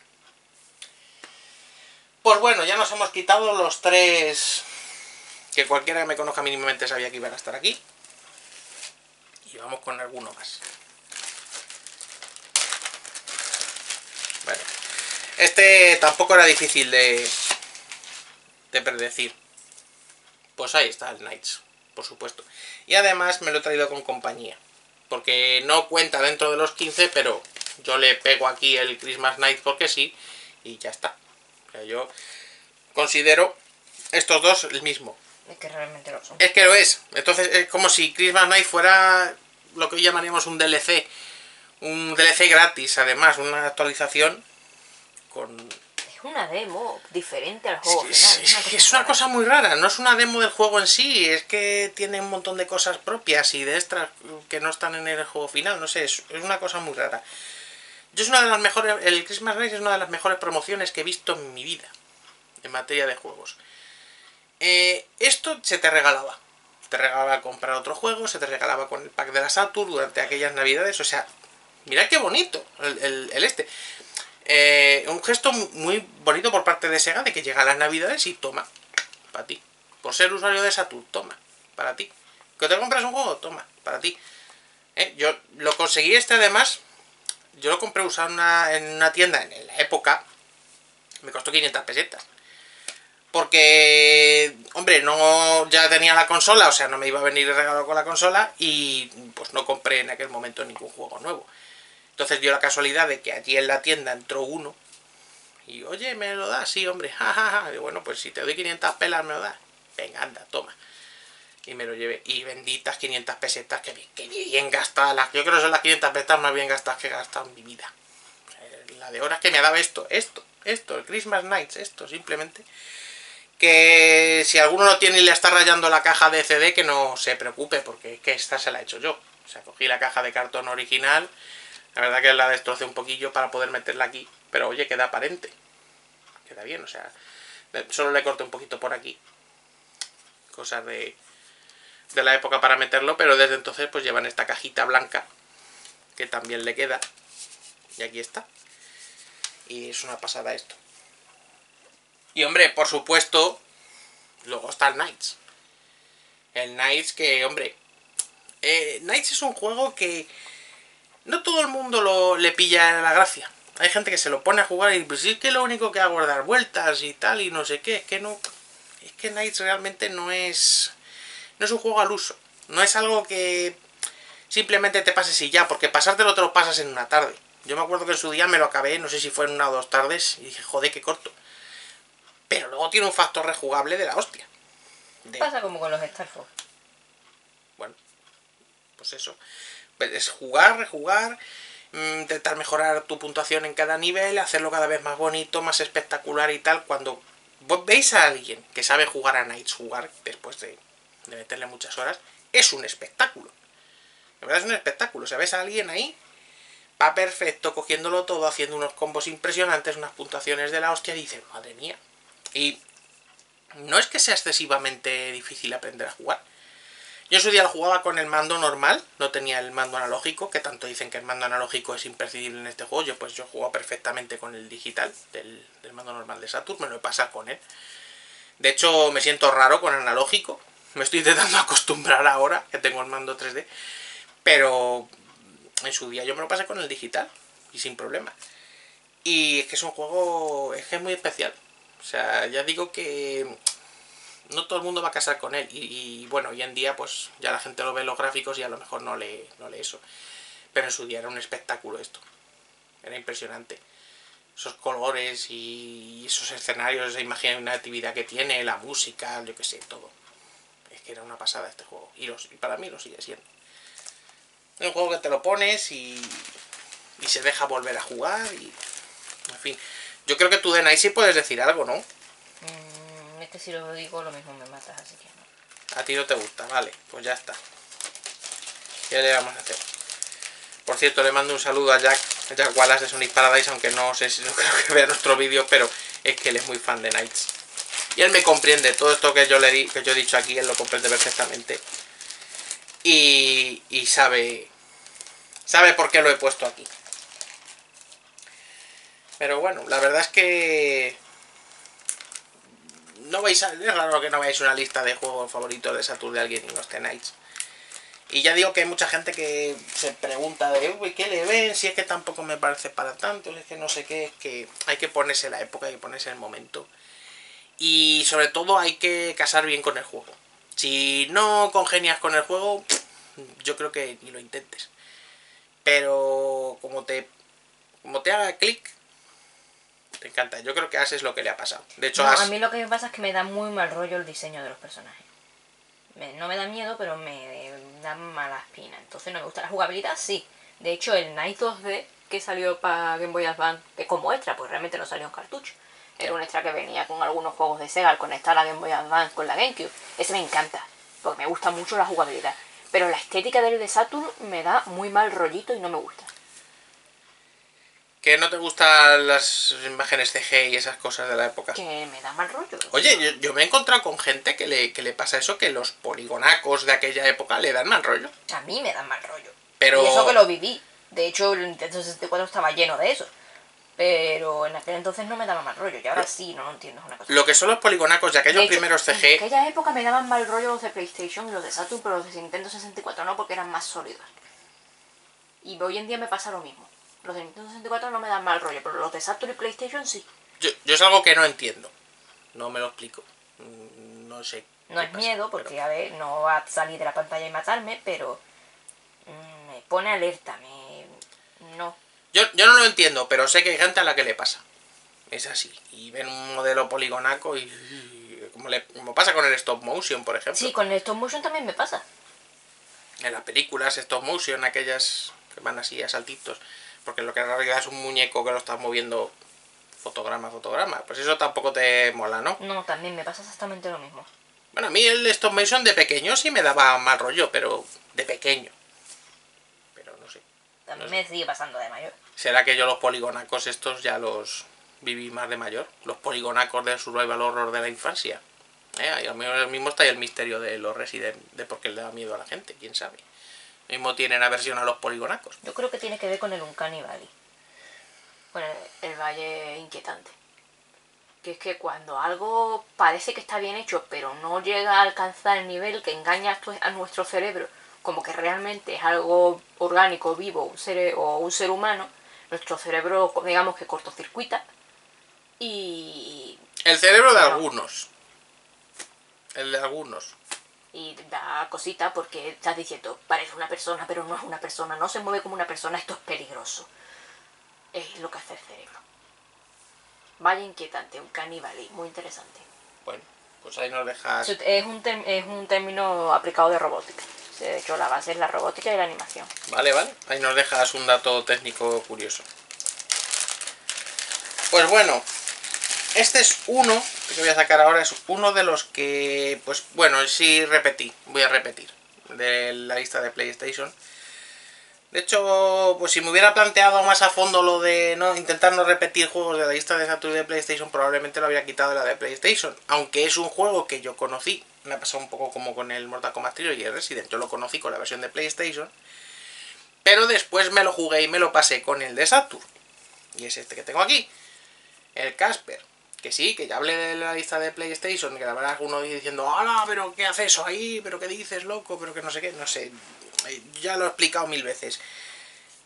Pues bueno, ya nos hemos quitado los tres que cualquiera que me conozca mínimamente sabía que iban a estar aquí. Y vamos con alguno más. Bueno, este tampoco era difícil de, de predecir. Pues ahí está el Knights, por supuesto. Y además me lo he traído con compañía, porque no cuenta dentro de los quince, pero yo le pego aquí el Christmas Knights porque sí, y ya está. O sea, yo considero estos dos el mismo. Es que realmente lo son. Es que lo es. Entonces es como si Christmas Knights fuera lo que hoy llamaríamos un D L C. Un D L C gratis, además, una actualización con... Es una demo diferente al juego final. Es, es, es, es, es una cosa muy rara, no es una demo del juego en sí, es que tiene un montón de cosas propias y de extras que no están en el juego final, no sé, es, es una cosa muy rara. Yo es una de las mejores, el Christmas Knights es una de las mejores promociones que he visto en mi vida en materia de juegos. Eh, esto se te regalaba, te regalaba comprar otro juego, se te regalaba con el pack de la Saturn durante aquellas navidades, o sea, mirad qué bonito el, el, el este. Eh, un gesto muy bonito por parte de Sega de que llega a las navidades y toma, para ti. Por ser usuario de Saturn, toma, para ti. Que te compras un juego, toma, para ti. Eh, yo lo conseguí este además, yo lo compré usado en una, en una tienda en la época, me costó quinientas pesetas. Porque, hombre, no ya tenía la consola, o sea, no me iba a venir regalado con la consola y pues no compré en aquel momento ningún juego nuevo. Entonces dio la casualidad de que allí en la tienda entró uno y, oye, ¿me lo das? Sí, hombre, jajaja. Ja, ja. Y bueno, pues si te doy quinientas pelas, ¿me lo das? Venga, anda, toma. Y me lo llevé. Y benditas quinientas pesetas, que bien, que bien gastadas. Las, yo creo que son las quinientas pesetas más bien gastadas que he gastado en mi vida. La de horas que me ha dado esto, esto. esto, el Christmas Nights, esto simplemente. Que si alguno lo tiene y le está rayando la caja de C D, que no se preocupe, porque es que esta se la he hecho yo. O sea, cogí la caja de cartón original, la verdad que la destrocé un poquillo para poder meterla aquí, pero oye, queda aparente, queda bien, o sea, solo le corté un poquito por aquí, cosas de, de la época para meterlo, pero desde entonces pues llevan esta cajita blanca, que también le queda, y aquí está, y es una pasada esto. Y hombre, por supuesto, luego está el Knights. El Knights que, hombre, eh, Knights es un juego que no todo el mundo lo, le pilla la gracia. Hay gente que se lo pone a jugar y pues sí, es que lo único que hago es dar vueltas y tal y no sé qué. Es que no, es que Knights realmente no es, no es un juego al uso. No es algo que simplemente te pases y ya, porque pasártelo te lo pasas en una tarde. Yo me acuerdo que en su día me lo acabé, no sé si fue en una o dos tardes, y dije, joder, qué corto. Pero luego tiene un factor rejugable de la hostia. De... pasa como con los Star Fox. Bueno, pues eso. Es jugar, rejugar, intentar mejorar tu puntuación en cada nivel, hacerlo cada vez más bonito, más espectacular y tal. Cuando vos veis a alguien que sabe jugar a Knights, jugar después de, de meterle muchas horas, es un espectáculo. La verdad es un espectáculo. O sea, ves a alguien ahí, va perfecto, cogiéndolo todo, haciendo unos combos impresionantes, unas puntuaciones de la hostia, y dices, madre mía. Y no es que sea excesivamente difícil aprender a jugar. Yo en su día lo jugaba con el mando normal, no tenía el mando analógico, que tanto dicen que el mando analógico es imprescindible en este juego. Yo pues yo jugaba perfectamente con el digital del, del mando normal de Saturn, me lo he pasado con él. De hecho me siento raro con el analógico, me estoy intentando acostumbrar ahora que tengo el mando tres D, pero en su día yo me lo pasé con el digital y sin problema. Y es que es un juego, es que es muy especial. O sea, ya digo que no todo el mundo va a casar con él. Y, y bueno, hoy en día pues ya la gente lo ve en los gráficos y a lo mejor no lee, no lee eso. Pero en su día era un espectáculo esto. Era impresionante. Esos colores y esos escenarios, esa imaginatividad que tiene, la música, yo que sé, todo. Es que era una pasada este juego. Y, los, y para mí lo sigue siendo. Es un juego que te lo pones y, y se deja volver a jugar y... en fin... Yo creo que tú de Knights sí puedes decir algo, ¿no? Mm, es que si lo digo lo mismo me matas, así que no. A ti no te gusta, vale, pues ya está. Ya le vamos a hacer. Por cierto, le mando un saludo a Jack, Jack Wallace de Sonic Paradise, aunque no sé si no creo que vea nuestro vídeo, pero es que él es muy fan de Knights. Y él me comprende, todo esto que yo le di, que yo he dicho aquí, él lo comprende perfectamente. Y, y sabe, sabe por qué lo he puesto aquí. Pero bueno, la verdad es que no vais a, es raro que no veáis una lista de juegos favoritos de Saturn de alguien y los de Knights. Y ya digo que hay mucha gente que se pregunta de, uy, ¿qué le ven? Si es que tampoco me parece para tanto, es que no sé qué, es que hay que ponerse la época, hay que ponerse el momento. Y sobre todo hay que casar bien con el juego. Si no congenias con el juego, yo creo que ni lo intentes. Pero como te, como te haga clic... te encanta. Yo creo que Ash es lo que le ha pasado. De hecho, no, Ash... a mí lo que me pasa es que me da muy mal rollo el diseño de los personajes. Me, no me da miedo, pero me da mala espina. Entonces no me gusta. La jugabilidad sí. De hecho, el Knight dos D que salió para Game Boy Advance, que como extra, pues realmente no salió un cartucho. Era un extra que venía con algunos juegos de Sega al conectar la Game Boy Advance con la GameCube. Ese me encanta, porque me gusta mucho la jugabilidad. Pero la estética del de Saturn me da muy mal rollito y no me gusta. ¿Que no te gustan las imágenes C G y esas cosas de la época? Que me da mal rollo. Oye, yo, yo me he encontrado con gente que le, que le pasa eso, que los poligonacos de aquella época le dan mal rollo. A mí me dan mal rollo. Pero... y eso que lo viví. De hecho, el Nintendo sesenta y cuatro estaba lleno de eso. Pero en aquel entonces no me daba mal rollo. Y ahora sí, no lo entiendo. Es una cosa. Lo que son los poligonacos de aquellos de hecho, primeros C G... en aquella época me daban mal rollo los de PlayStation y los de Saturn, pero los de Nintendo sesenta y cuatro no, porque eran más sólidos. Y hoy en día me pasa lo mismo. Los de Nintendo sesenta y cuatro no me dan mal rollo, pero los de Saturn y PlayStation sí. Yo, yo es algo que no entiendo. No me lo explico. No sé. No es pasa, miedo, porque pero... a ver, no va a salir de la pantalla y matarme, pero mmm, me pone alerta. Me... no. Yo, yo no lo entiendo, pero sé que hay gente a la que le pasa. Es así. Y ven un modelo poligonaco y... y como, le, como pasa con el stop motion, por ejemplo. Sí, con el stop motion también me pasa. En las películas stop motion, aquellas que van así a saltitos... porque lo que en realidad es un muñeco que lo estás moviendo fotograma, fotograma. Pues eso tampoco te mola, ¿no? No, también me pasa exactamente lo mismo. Bueno, a mí el stop motion de pequeño sí me daba mal rollo, pero de pequeño. Pero no sé. También no me sé. Sigue pasando de mayor. ¿Será que yo los poligonacos estos ya los viví más de mayor? Los poligonacos del survival horror de la infancia. ¿Eh? Ahí al menos el mismo está ahí el misterio de los Resident, de por qué le da miedo a la gente, quién sabe. Mismo tienen aversión a los poligonacos. Yo creo que tiene que ver con el Uncanny Valley. Bueno, el valle inquietante. Que es que cuando algo parece que está bien hecho, pero no llega a alcanzar el nivel que engaña a nuestro cerebro, como que realmente es algo orgánico, vivo, un ser, o un ser humano, nuestro cerebro, digamos que cortocircuita. Y... el cerebro de bueno, algunos. El de algunos. Y da cosita porque estás diciendo, parece una persona, pero no es una persona, no se mueve como una persona, esto es peligroso. Es lo que hace el cerebro. Vaya inquietante, un caníbal, muy interesante. Bueno, pues ahí nos dejas... Es un, es un término aplicado de robótica. De hecho, la base es la robótica y la animación. Vale, vale. Ahí nos dejas un dato técnico curioso. Pues bueno... Este es uno, que voy a sacar ahora, es uno de los que, pues bueno, sí repetí, voy a repetir, de la lista de PlayStation. De hecho, pues si me hubiera planteado más a fondo lo de no intentar no repetir juegos de la lista de Saturn de PlayStation, probablemente lo habría quitado de la de PlayStation. Aunque es un juego que yo conocí, me ha pasado un poco como con el Mortal Kombat Trilogy y el Resident, yo lo conocí con la versión de PlayStation. Pero después me lo jugué y me lo pasé con el de Saturn, y es este que tengo aquí, el Casper. Que sí, que ya hablé de la lista de PlayStation, que la verdad uno diciendo, ¡hala! ¿Pero qué haces eso ahí? ¿Pero qué dices, loco? ¿Pero que no sé qué? No sé, ya lo he explicado mil veces.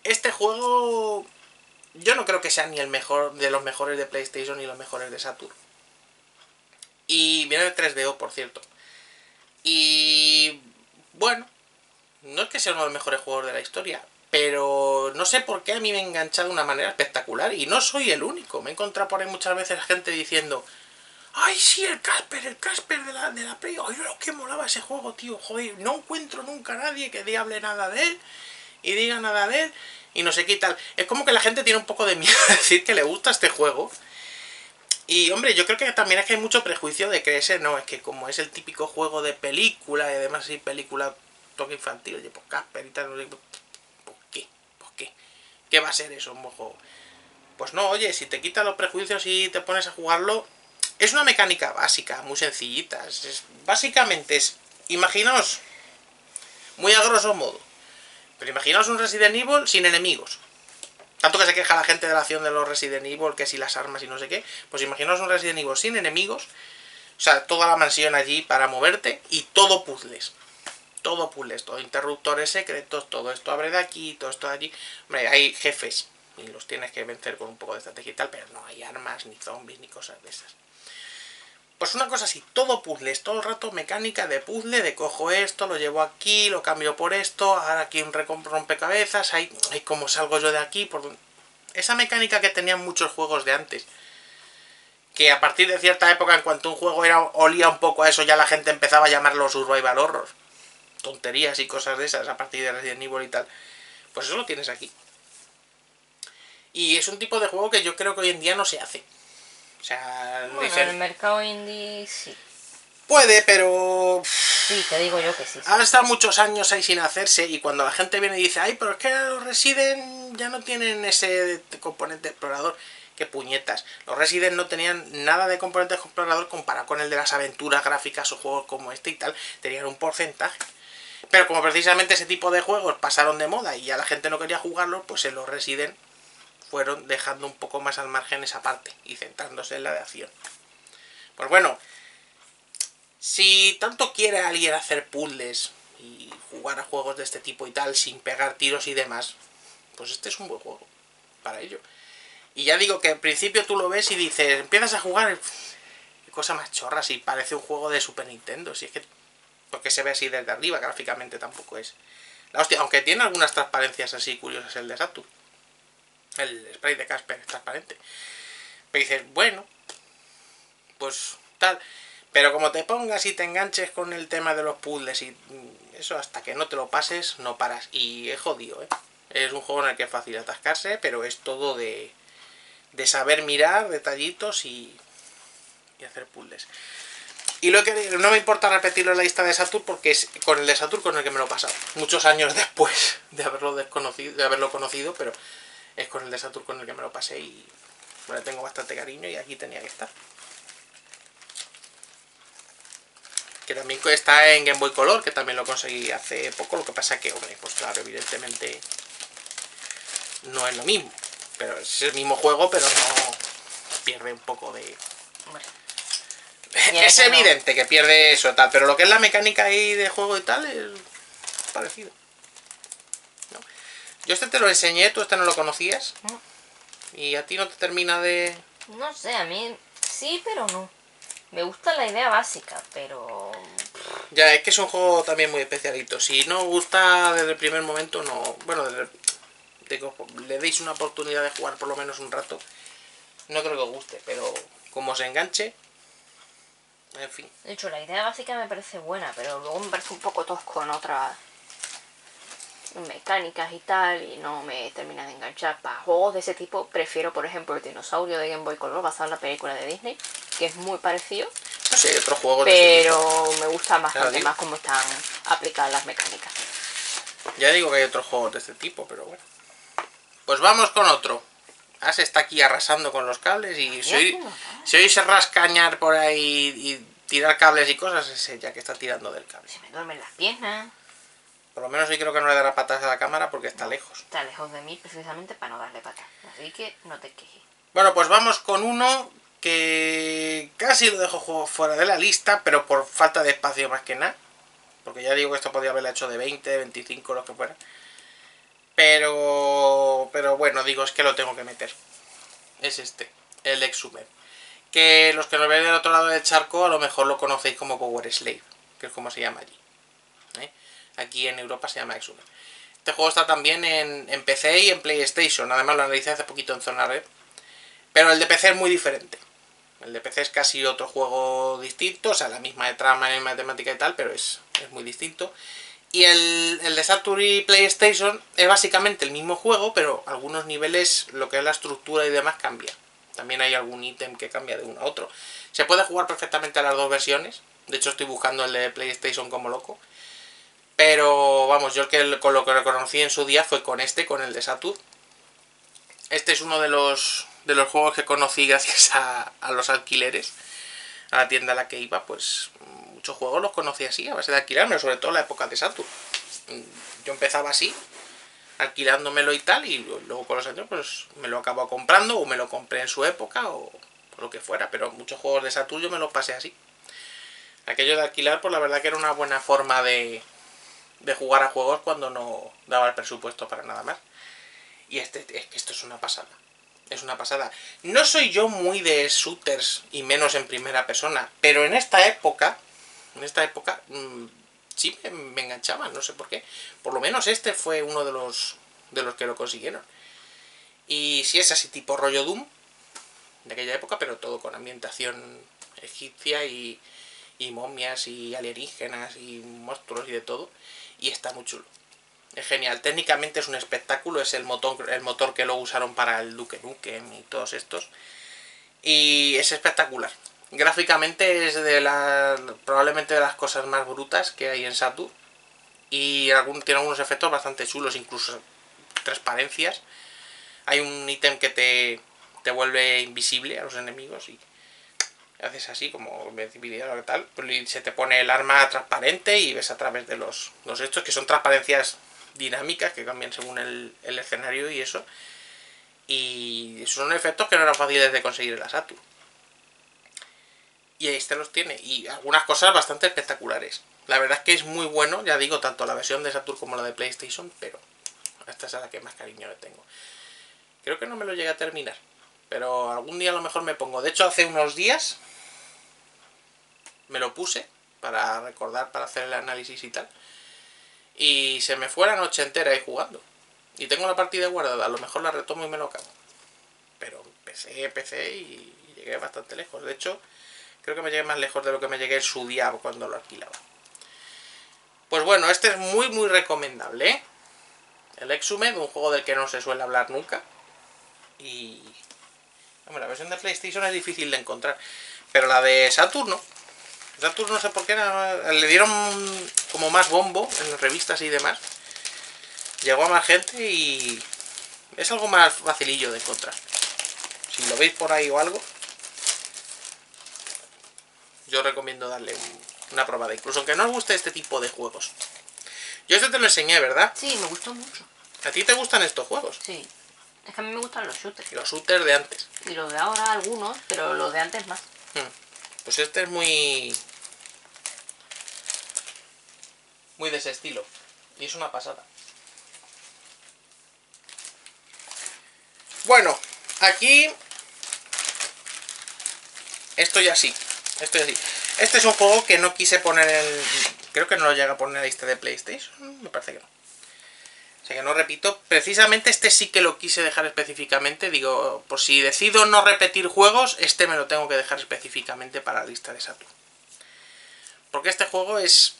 Este juego, yo no creo que sea ni el mejor de los mejores de PlayStation ni los mejores de Saturn. Y viene de tres D O, por cierto. Y bueno, no es que sea uno de los mejores juegos de la historia, pero no sé por qué a mí me he enganchado de una manera espectacular. Y no soy el único. Me he encontrado por ahí muchas veces gente diciendo... ¡Ay, sí, el Casper! ¡El Casper de la, de la Play! ¡Ay, lo que molaba ese juego, tío! ¡Joder! No encuentro nunca a nadie que hable nada de él. Y diga nada de él. Y no sé qué tal. Es como que la gente tiene un poco de miedo a decir que le gusta este juego. Y, hombre, yo creo que también es que hay mucho prejuicio de que ese no. Es que como es el típico juego de película, y además sí, película toque infantil. Oye, pues Casper y tal... no sé, ¿qué va a ser eso, un buen juego? Pues no, oye, si te quitas los prejuicios y te pones a jugarlo... Es una mecánica básica, muy sencillita. Es, es, básicamente es... Imaginaos, muy a grosso modo, pero imaginaos un Resident Evil sin enemigos. Tanto que se queja la gente de la acción de los Resident Evil, que si las armas y no sé qué. Pues imaginaos un Resident Evil sin enemigos. O sea, toda la mansión allí para moverte y todo puzzles. Todo puzzles, todo interruptores secretos, todo esto abre de aquí, todo esto de allí. Hombre, hay jefes y los tienes que vencer con un poco de estrategia y tal, pero no hay armas, ni zombies, ni cosas de esas. Pues una cosa así, todo puzzles, todo el rato mecánica de puzzle, de cojo esto, lo llevo aquí, lo cambio por esto, ahora aquí un rompecabezas, hay, hay cómo salgo yo de aquí. Por... Esa mecánica que tenían muchos juegos de antes. Que a partir de cierta época, en cuanto un juego era, olía un poco a eso, ya la gente empezaba a llamarlo survival horror. Tonterías y cosas de esas a partir de Resident Evil y tal, pues eso lo tienes aquí. Y es un tipo de juego que yo creo que hoy en día no se hace. O sea, bueno, dicen... el mercado indie sí. Puede, pero... Sí, te digo yo que sí. sí. Han estado muchos años ahí sin hacerse y cuando la gente viene y dice, ay, pero es que los Resident ya no tienen ese componente explorador. ¡Qué puñetas! Los Resident no tenían nada de componente explorador comparado con el de las aventuras gráficas o juegos como este y tal. Tenían un porcentaje. Pero como precisamente ese tipo de juegos pasaron de moda y ya la gente no quería jugarlos, pues en los Resident fueron dejando un poco más al margen esa parte y centrándose en la de acción. Pues bueno, si tanto quiere alguien hacer puzzles y jugar a juegos de este tipo y tal sin pegar tiros y demás, pues este es un buen juego para ello. Y ya digo que al principio tú lo ves y dices, empiezas a jugar, cosa más chorra, si parece un juego de Super Nintendo, si es que... Porque se ve así desde arriba, gráficamente tampoco es la hostia, aunque tiene algunas transparencias así curiosas el de Saturn. El spray de Casper es transparente. Pero dices, bueno, pues tal. Pero como te pongas y te enganches con el tema de los puzzles y eso, hasta que no te lo pases, no paras. Y es jodido, ¿eh? Es un juego en el que es fácil atascarse, pero es todo de, de saber mirar detallitos y, y hacer puzzles. Y lo que no me importa repetirlo en la lista de Saturn, porque es con el de Saturn con el que me lo he pasado. Muchos años después de haberlo desconocido, de haberlo conocido, pero es con el de Saturn con el que me lo pasé y le bueno, tengo bastante cariño y aquí tenía que estar. Que también está en Game Boy Color, que también lo conseguí hace poco, lo que pasa que, hombre, pues claro, evidentemente no es lo mismo. Pero es el mismo juego, pero no pierde un poco de... Hombre. Es evidente que pierde eso tal, pero lo que es la mecánica ahí de juego y tal es parecido, ¿no? Yo este te lo enseñé, tú este no lo conocías. ¿Y a ti no te termina de...? No sé, a mí sí, pero no. Me gusta la idea básica, pero... Ya, es que es un juego también muy especialito. Si no os gusta desde el primer momento, no... Bueno, desde el... Digo, le deis una oportunidad de jugar por lo menos un rato. No creo que os guste, pero como os enganche... En fin. De hecho, la idea básica me parece buena, pero luego me parece un poco tosco en otras mecánicas y tal, y no me termina de enganchar. Para juegos de ese tipo, prefiero, por ejemplo, el dinosaurio de Game Boy Color, basado en la película de Disney, que es muy parecido. No sé, otro juego. Pero me gusta bastante más cómo están aplicadas las mecánicas. Ya digo que hay otros juegos de este tipo, pero bueno. Pues vamos con otro. As está aquí arrasando con los cables y si oís, si oís rascañar por ahí y tirar cables y cosas, es ella que está tirando del cable. Se me duermen las piernas. Por lo menos hoy creo que no le dará patas a la cámara porque está lejos. Está lejos de mí precisamente para no darle patas. Así que no te quejes. Bueno, pues vamos con uno que casi lo dejo fuera de la lista, pero por falta de espacio más que nada. Porque ya digo que esto podría haberla hecho de veinte, veinticinco, lo que fuera. Pero, pero bueno, digo, es que lo tengo que meter. Es este, el Exhumed. Que los que nos veis del otro lado del charco a lo mejor lo conocéis como Power Slave, que es como se llama allí. ¿Eh? Aquí en Europa se llama Exhumed. Este juego está también en, en P C y en PlayStation. Además lo analicé hace poquito en Zona Red. Pero el de P C es muy diferente. El de P C es casi otro juego distinto. O sea, la misma de trama, la misma de temática y tal, pero es, es muy distinto. Y el, el de Saturn y PlayStation es básicamente el mismo juego, pero algunos niveles, lo que es la estructura y demás, cambia. También hay algún ítem que cambia de uno a otro. Se puede jugar perfectamente a las dos versiones. De hecho, estoy buscando el de PlayStation como loco. Pero, vamos, yo el que, con lo que reconocí en su día fue con este, con el de Saturn. Este es uno de los, de los juegos que conocí gracias a, a los alquileres. A la tienda a la que iba, pues... Muchos juegos los conocí así, a base de alquilarme, sobre todo en la época de Saturn. Yo empezaba así, alquilándomelo y tal, y luego con los años pues me lo acabo comprando, o me lo compré en su época, o lo que fuera, pero muchos juegos de Saturn yo me los pasé así. Aquello de alquilar, pues la verdad que era una buena forma de, de jugar a juegos cuando no daba el presupuesto para nada más. Y este, es que esto es una pasada. Es una pasada. No soy yo muy de shooters, y menos en primera persona, pero en esta época... En esta época mmm, sí me, me enganchaban, no sé por qué. Por lo menos este fue uno de los de los que lo consiguieron. Y si es así tipo rollo Doom, de aquella época, pero todo con ambientación egipcia y, y momias y alienígenas y monstruos y de todo. Y está muy chulo. Es genial. Técnicamente es un espectáculo. Es el motor, el motor que luego usaron para el Duke Nukem y todos estos. Y es espectacular. Gráficamente es de las probablemente de las cosas más brutas que hay en Saturn. Y algún, tiene algunos efectos bastante chulos, incluso transparencias. Hay un ítem que te, te vuelve invisible a los enemigos y haces así, como invencibilidad o tal. Y se te pone el arma transparente y ves a través de los, los estos, que son transparencias dinámicas que cambian según el, el escenario y eso. Y son efectos que no eran fáciles de conseguir en la Saturn. Y este los tiene, y algunas cosas bastante espectaculares. La verdad es que es muy bueno, ya digo, tanto la versión de Saturn como la de PlayStation, pero esta es a la que más cariño le tengo. Creo que no me lo llegué a terminar, pero algún día a lo mejor me pongo. De hecho, hace unos días me lo puse para recordar, para hacer el análisis y tal. Y se me fue la noche entera ahí jugando. Y tengo la partida guardada, a lo mejor la retomo y me lo acabo. Pero empecé, empecé y llegué bastante lejos. De hecho... Creo que me llegué más lejos de lo que me llegué en su día cuando lo alquilaba. Pues bueno, este es muy muy recomendable, ¿eh? El Exhumed, un juego del que no se suele hablar nunca. Y, Hombre, la versión de PlayStation es difícil de encontrar, pero la de Saturno, Saturno no sé por qué, era, le dieron como más bombo en las revistas y demás. Llegó a más gente y es algo más facilillo de encontrar. Si lo veis por ahí o algo, yo recomiendo darle una probada, incluso aunque no os guste este tipo de juegos. Yo este te lo enseñé, ¿verdad? Sí, me gustó mucho. ¿A ti te gustan estos juegos? Sí, es que a mí me gustan los shooters. Los shooters de antes. Y los de ahora algunos, pero los de antes más. Pues este es muy... muy de ese estilo. Y es una pasada. Bueno, aquí... esto ya sí. Esto ya sí. Este es un juego que no quise poner el... creo que no lo llega a poner en la lista de PlayStation. Me parece que no. O sea que no repito, precisamente este sí que lo quise dejar específicamente, digo, por si decido no repetir juegos, este me lo tengo que dejar específicamente para la lista de Saturn. Porque este juego es...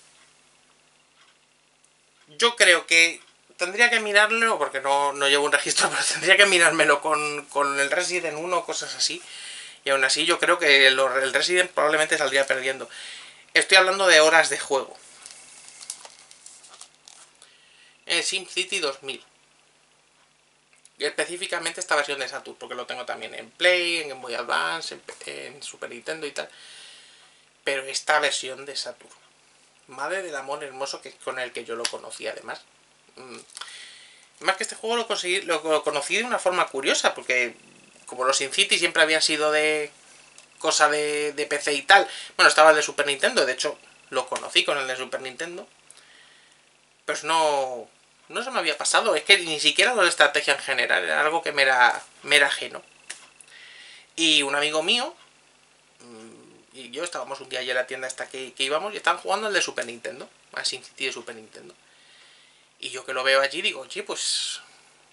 yo creo que tendría que mirarlo, porque no, no llevo un registro, pero tendría que mirármelo con, con el Resident uno o cosas así. Y aún así yo creo que el, el Resident probablemente saldría perdiendo. Estoy hablando de horas de juego. El SimCity dos mil. Y específicamente esta versión de Saturn, porque lo tengo también en Play, en Game Boy Advance, en, en Super Nintendo y tal. Pero esta versión de Saturn, madre del amor hermoso que es con el que yo lo conocí además. Más que este juego lo, conseguí, lo, lo conocí de una forma curiosa, porque como los SimCity siempre habían sido de cosa de, de P C y tal. Bueno, estaba el de Super Nintendo, de hecho lo conocí con el de Super Nintendo. Pues no... no se me había pasado, es que ni siquiera la estrategia en general, era algo que me era, me era ajeno. Y un amigo mío y yo estábamos un día allí en la tienda hasta que, que íbamos y estaban jugando el de Super Nintendo, al SimCity de Super Nintendo. Y yo que lo veo allí digo, oye, pues,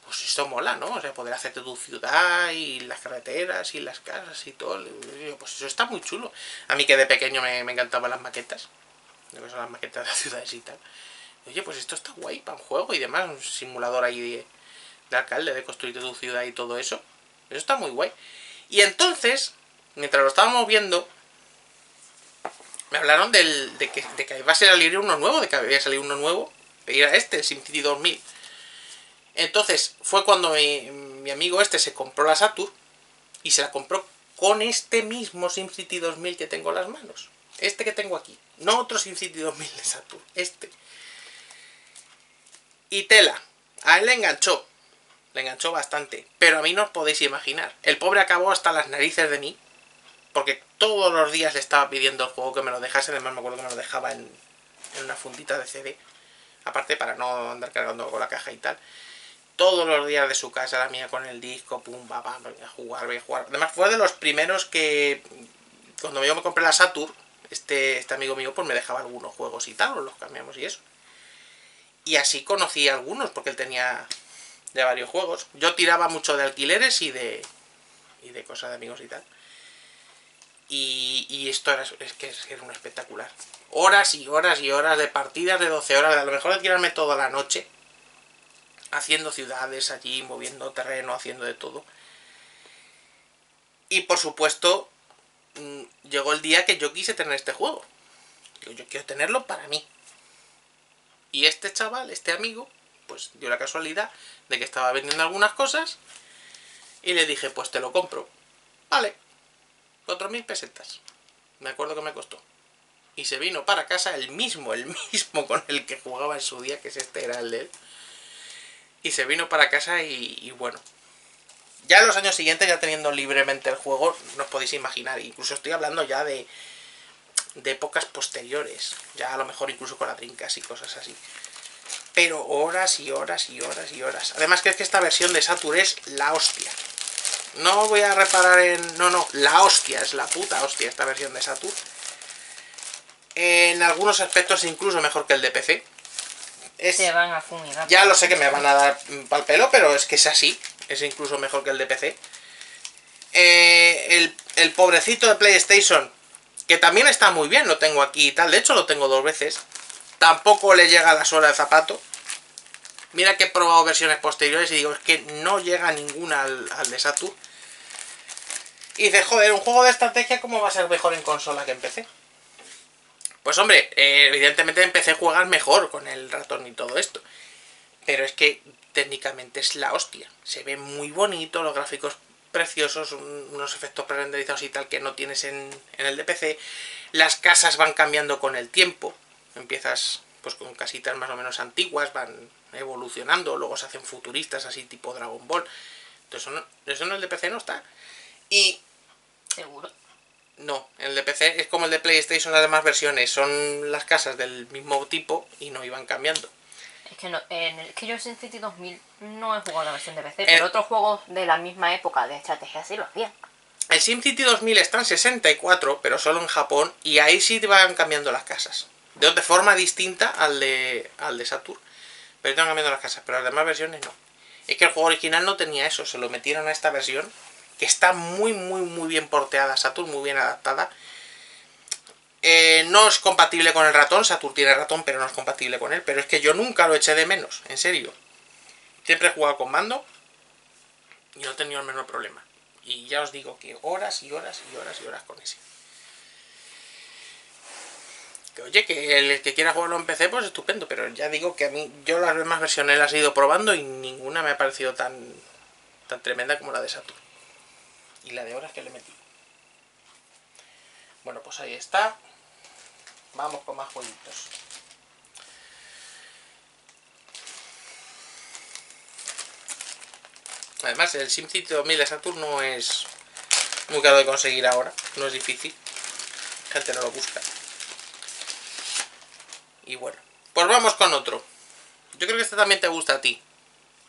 pues esto mola, ¿no? O sea, poder hacerte tu ciudad y las carreteras y las casas y todo. Y yo, pues eso está muy chulo. A mí que de pequeño me, me encantaban las maquetas, lo que son las maquetas de las ciudades y tal. Oye, pues esto está guay para un juego y demás, un simulador ahí de, de alcalde, de construir tu ciudad y todo eso. Eso está muy guay. Y entonces, mientras lo estábamos viendo, me hablaron del, de, que, de que iba a salir uno nuevo, de que había salido uno nuevo, que era este, el SimCity dos mil. Entonces, fue cuando mi, mi amigo este se compró la Saturn y se la compró con este mismo SimCity dos mil que tengo en las manos. Este que tengo aquí. No otro SimCity dos mil de Saturn, este. Y tela, a él le enganchó, le enganchó bastante, pero a mí no os podéis imaginar. El pobre acabó hasta las narices de mí, porque todos los días le estaba pidiendo al juego que me lo dejase. Además me acuerdo que me lo dejaba en, en una fundita de C D, aparte para no andar cargando con la caja y tal. Todos los días de su casa, la mía con el disco, pum, va, va, voy a jugar, voy a jugar. Además fue de los primeros que, cuando yo me compré la Saturn, este, este amigo mío pues me dejaba algunos juegos y tal, los cambiamos y eso. Y así conocí algunos, porque él tenía de varios juegos. Yo tiraba mucho de alquileres y de y de cosas de amigos y tal. Y, y esto era, es que era un espectacular. Horas y horas y horas de partidas de doce horas. A lo mejor de tirarme toda la noche haciendo ciudades allí, moviendo terreno, haciendo de todo. Y por supuesto, llegó el día que yo quise tener este juego. Yo, yo quiero tenerlo para mí. Y este chaval, este amigo, pues dio la casualidad de que estaba vendiendo algunas cosas y le dije, pues te lo compro. Vale, cuatro mil pesetas. Me acuerdo que me costó. Y se vino para casa el mismo, el mismo con el que jugaba en su día, que es este, era el de él. Y se vino para casa y, y bueno. Ya en los años siguientes, ya teniendo libremente el juego, no os podéis imaginar. Incluso estoy hablando ya de... de épocas posteriores, ya a lo mejor incluso con la Dreamcast y cosas así. Pero horas y horas y horas y horas. Además que es que esta versión de Saturn es la hostia. No voy a reparar en... No, no, la hostia, es la puta hostia esta versión de Saturn. En algunos aspectos incluso mejor que el de P C. Es... te van a fumigar. Ya lo sé que me van a dar pal pelo, pero es que es así. Es incluso mejor que el de P C. Eh, el, el pobrecito de PlayStation... que también está muy bien, lo tengo aquí y tal. De hecho lo tengo dos veces. Tampoco le llega la suela de zapato. Mira que he probado versiones posteriores y digo, es que no llega ninguna al, al de Saturn. Y dices, joder, un juego de estrategia, ¿cómo va a ser mejor en consola que en P C? Pues hombre, eh, evidentemente en P C juegas mejor con el ratón y todo esto. Pero es que técnicamente es la hostia. Se ve muy bonito, los gráficos preciosos, un, unos efectos pre-renderizados y tal que no tienes en, en el de P C. Las casas van cambiando con el tiempo. Empiezas pues con casitas más o menos antiguas, van evolucionando, luego se hacen futuristas, así tipo Dragon Ball. Entonces, eso no, eso no, el de P C no está. Y... ¿Seguro? No, el de P C es como el de PlayStation, las demás versiones son las casas del mismo tipo y no iban cambiando. Es que no, en el que yo en City dos mil no he jugado la versión de P C, el, pero otros juegos de la misma época de estrategia sí lo hacían. El SimCity dos mil está en sesenta y cuatro, pero solo en Japón, y ahí sí te van cambiando las casas. De, de forma distinta al de, al de Saturn, pero te van cambiando las casas, pero las demás versiones no. Es que el juego original no tenía eso, se lo metieron a esta versión, que está muy, muy, muy bien porteada a Saturn, muy bien adaptada. Eh, no es compatible con el ratón, Saturn tiene ratón, pero no es compatible con él. Pero es que yo nunca lo eché de menos, en serio. Siempre he jugado con mando y no he tenido el menor problema. Y ya os digo que horas y horas y horas y horas con ese. Que oye, que el que quiera jugarlo en P C, pues estupendo. Pero ya digo que a mí, yo las demás versiones las he ido probando y ninguna me ha parecido tan, tan tremenda como la de Saturn. Y la de horas que le metí. Bueno, pues ahí está. Vamos con más jueguitos. Además, el SimCity dos mil de Saturn no es muy caro de conseguir ahora. No es difícil. La gente no lo busca. Y bueno, pues vamos con otro. Yo creo que este también te gusta a ti.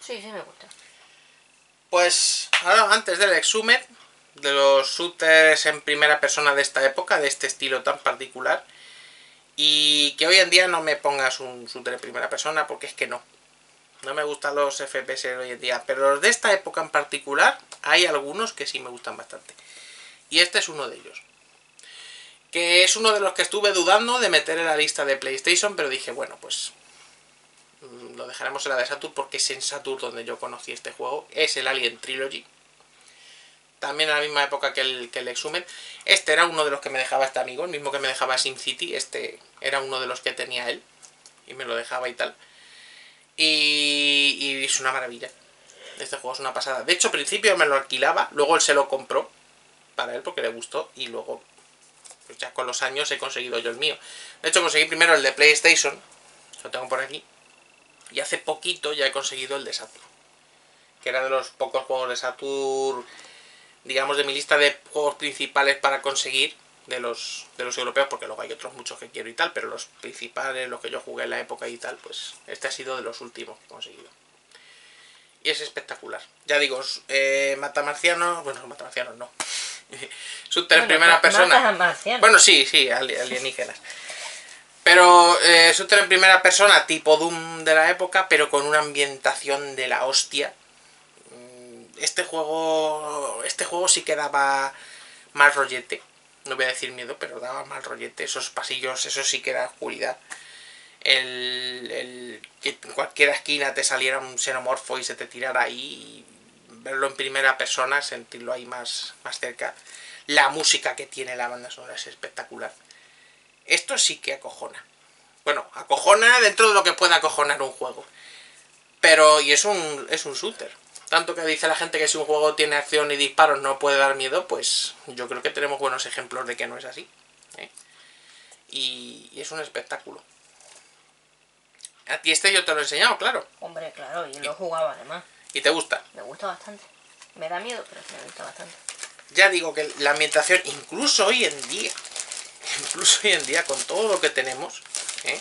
Sí, sí me gusta. Pues ahora, antes del Exhumed, de los shooters en primera persona de esta época, de este estilo tan particular, y que hoy en día no me pongas un shooter en primera persona porque es que no, no me gustan los F P S hoy en día, pero los de esta época en particular hay algunos que sí me gustan bastante, y este es uno de ellos, que es uno de los que estuve dudando de meter en la lista de PlayStation, pero dije, bueno, pues lo dejaremos en la de Saturn, porque es en Saturn donde yo conocí este juego. Es el Alien Trilogy, también a la misma época que el, que el Exhumed. Este era uno de los que me dejaba este amigo, el mismo que me dejaba SimCity. Este era uno de los que tenía él y me lo dejaba y tal. Y, y es una maravilla. Este juego es una pasada. De hecho, al principio me lo alquilaba, luego él se lo compró para él porque le gustó, y luego pues ya con los años he conseguido yo el mío. De hecho, conseguí primero el de PlayStation, lo tengo por aquí, y hace poquito ya he conseguido el de Saturn, que era de los pocos juegos de Saturn, digamos, de mi lista de juegos principales para conseguir, de los de los europeos, porque luego hay otros muchos que quiero y tal, pero los principales, los que yo jugué en la época y tal, pues este ha sido de los últimos que he conseguido. Y es espectacular. Ya digo, eh, matamarcianos, bueno, matamarcianos no. Shooter en bueno, primera persona. Bueno, sí, sí, alienígenas. Pero eh, shooter en primera persona, tipo Doom de la época, pero con una ambientación de la hostia. Este juego este juego sí que daba mal rollete. No voy a decir miedo, pero daba mal rollete. Esos pasillos, eso sí que era oscuridad. El, el que en cualquier esquina te saliera un xenomorfo y se te tirara ahí. Y verlo en primera persona, sentirlo ahí más, más cerca. La música que tiene la banda sonora es espectacular. Esto sí que acojona. Bueno, acojona dentro de lo que pueda acojonar un juego. Pero, y es un, es un shooter. Tanto que dice la gente que si un juego tiene acción y disparos no puede dar miedo, pues yo creo que tenemos buenos ejemplos de que no es así, ¿eh? Y, y es un espectáculo. A ti este yo te lo he enseñado, claro. Hombre, claro, y lo he jugado además. ¿Y te gusta? Me gusta bastante. Me da miedo, pero me gusta bastante. Ya digo que la ambientación, incluso hoy en día, incluso hoy en día con todo lo que tenemos, ¿eh?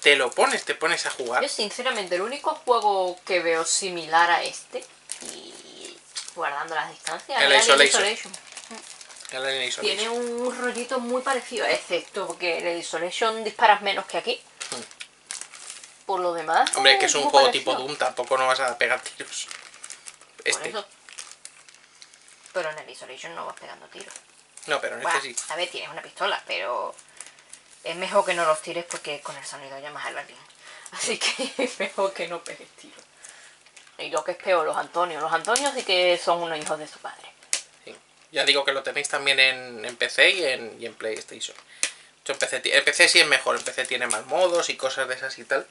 Te lo pones, te pones a jugar. Yo sinceramente el único juego que veo similar a este, y guardando las distancias, el Alien Isolation. El Alien Isolation tiene un rollito muy parecido a este, porque en el Isolation disparas menos que aquí. hmm. Por lo demás, hombre, es que es un juego parecido. Tipo Doom, tampoco no vas a pegar tiros este. Por eso. Pero en el Isolation no vas pegando tiros. No, pero en bah, este sí. A ver, tienes una pistola, pero... es mejor que no los tires porque con el sonido llamas al Berlín. Así que es mejor que no pegues tiros. Y lo que es peor, los Antonios. Los Antonios sí que son unos hijos de su padre. Sí. Ya digo que lo tenéis también en, en P C y en, y en PlayStation. Yo en P C, el P C sí es mejor, el P C tiene más modos y cosas de esas y tal.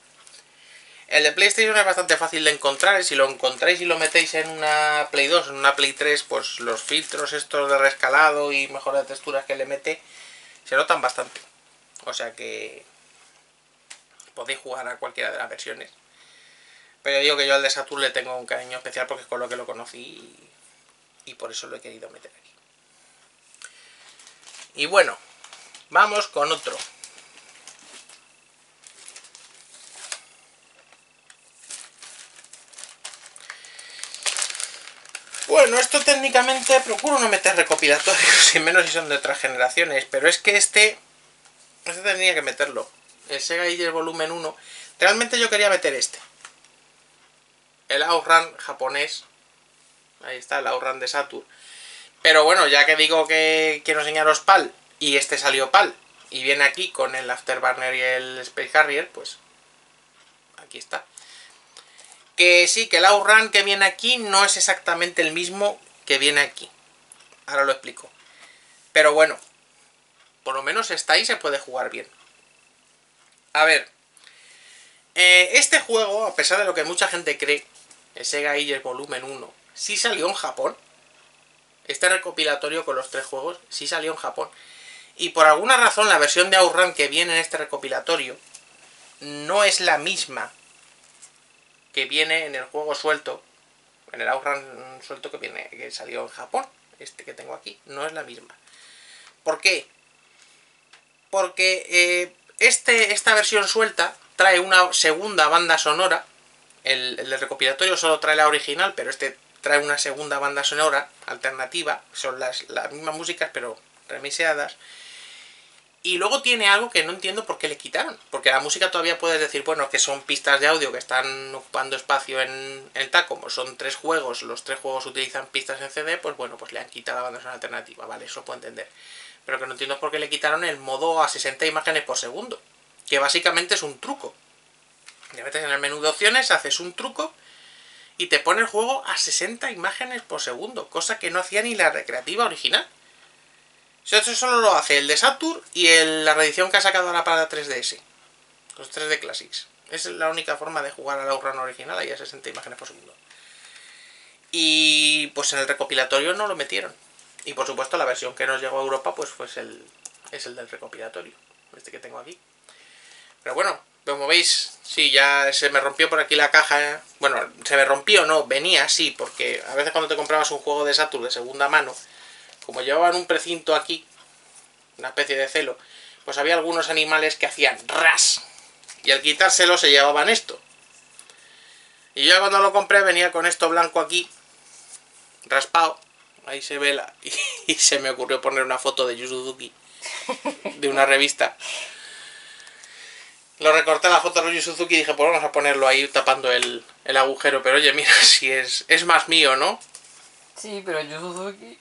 El de PlayStation es bastante fácil de encontrar, y si lo encontráis y lo metéis en una Play dos, en una Play tres, pues los filtros estos de rescalado y mejora de texturas que le mete se notan bastante. O sea que podéis jugar a cualquiera de las versiones. Pero digo que yo al de Saturn le tengo un cariño especial porque es con lo que lo conocí y, y por eso lo he querido meter aquí. Y bueno, vamos con otro. Bueno, esto técnicamente procuro no meter recopilatorios, y menos si son de otras generaciones, pero es que este, este tenía que meterlo. El Sega Ages Volumen uno. Realmente yo quería meter este. El OutRun japonés. Ahí está, el OutRun de Saturn. Pero bueno, ya que digo que quiero enseñaros PAL, y este salió PAL, y viene aquí con el Afterburner y el Space Harrier, pues aquí está. Que sí, que el OutRun que viene aquí no es exactamente el mismo que viene aquí. Ahora lo explico. Pero bueno, por lo menos está ahí, se puede jugar bien. A ver, eh, este juego, a pesar de lo que mucha gente cree, el Sega Ages Volumen uno, sí salió en Japón. Este recopilatorio con los tres juegos sí salió en Japón. Y por alguna razón la versión de OutRun que viene en este recopilatorio no es la misma que viene en el juego suelto, en el OutRun suelto que viene, que salió en Japón, este que tengo aquí, no es la misma. ¿Por qué? Porque eh, este, esta versión suelta trae una segunda banda sonora, el, el recopilatorio solo trae la original, pero este trae una segunda banda sonora alternativa, son las, las mismas músicas pero remiseadas. Y luego tiene algo que no entiendo por qué le quitaron. Porque la música todavía puedes decir, bueno, que son pistas de audio que están ocupando espacio en el T A C. Como son tres juegos, los tres juegos utilizan pistas en C D, pues bueno, pues le han quitado la banda sonora alternativa. Vale, eso puedo entender. Pero que no entiendo por qué le quitaron el modo a sesenta imágenes por segundo. Que básicamente es un truco. Te metes en el menú de opciones, haces un truco y te pone el juego a sesenta imágenes por segundo. Cosa que no hacía ni la recreativa original. Eso solo lo hace el de Saturn y el, la reedición que ha sacado ahora para tres D S. Los tres D Classics. Esa es la única forma de jugar a la OutRun original, ahí a sesenta imágenes por segundo. Y pues en el recopilatorio no lo metieron. Y por supuesto la versión que nos llegó a Europa pues, pues el, es el del recopilatorio. Este que tengo aquí. Pero bueno, como veis, sí, ya se me rompió por aquí la caja. Bueno, se me rompió, no, venía así. Porque a veces cuando te comprabas un juego de Saturn de segunda mano, como llevaban un precinto aquí, una especie de celo, pues había algunos animales que hacían ras. Y al quitárselo se llevaban esto. Y yo cuando lo compré venía con esto blanco aquí, raspado. Ahí se ve la... Y se me ocurrió poner una foto de Yu Suzuki, de una revista. Lo recorté la foto de Yu Suzuki y dije, pues vamos a ponerlo ahí tapando el, el agujero. Pero oye, mira, si es, es más mío, ¿no? Sí, pero Yu Suzuki...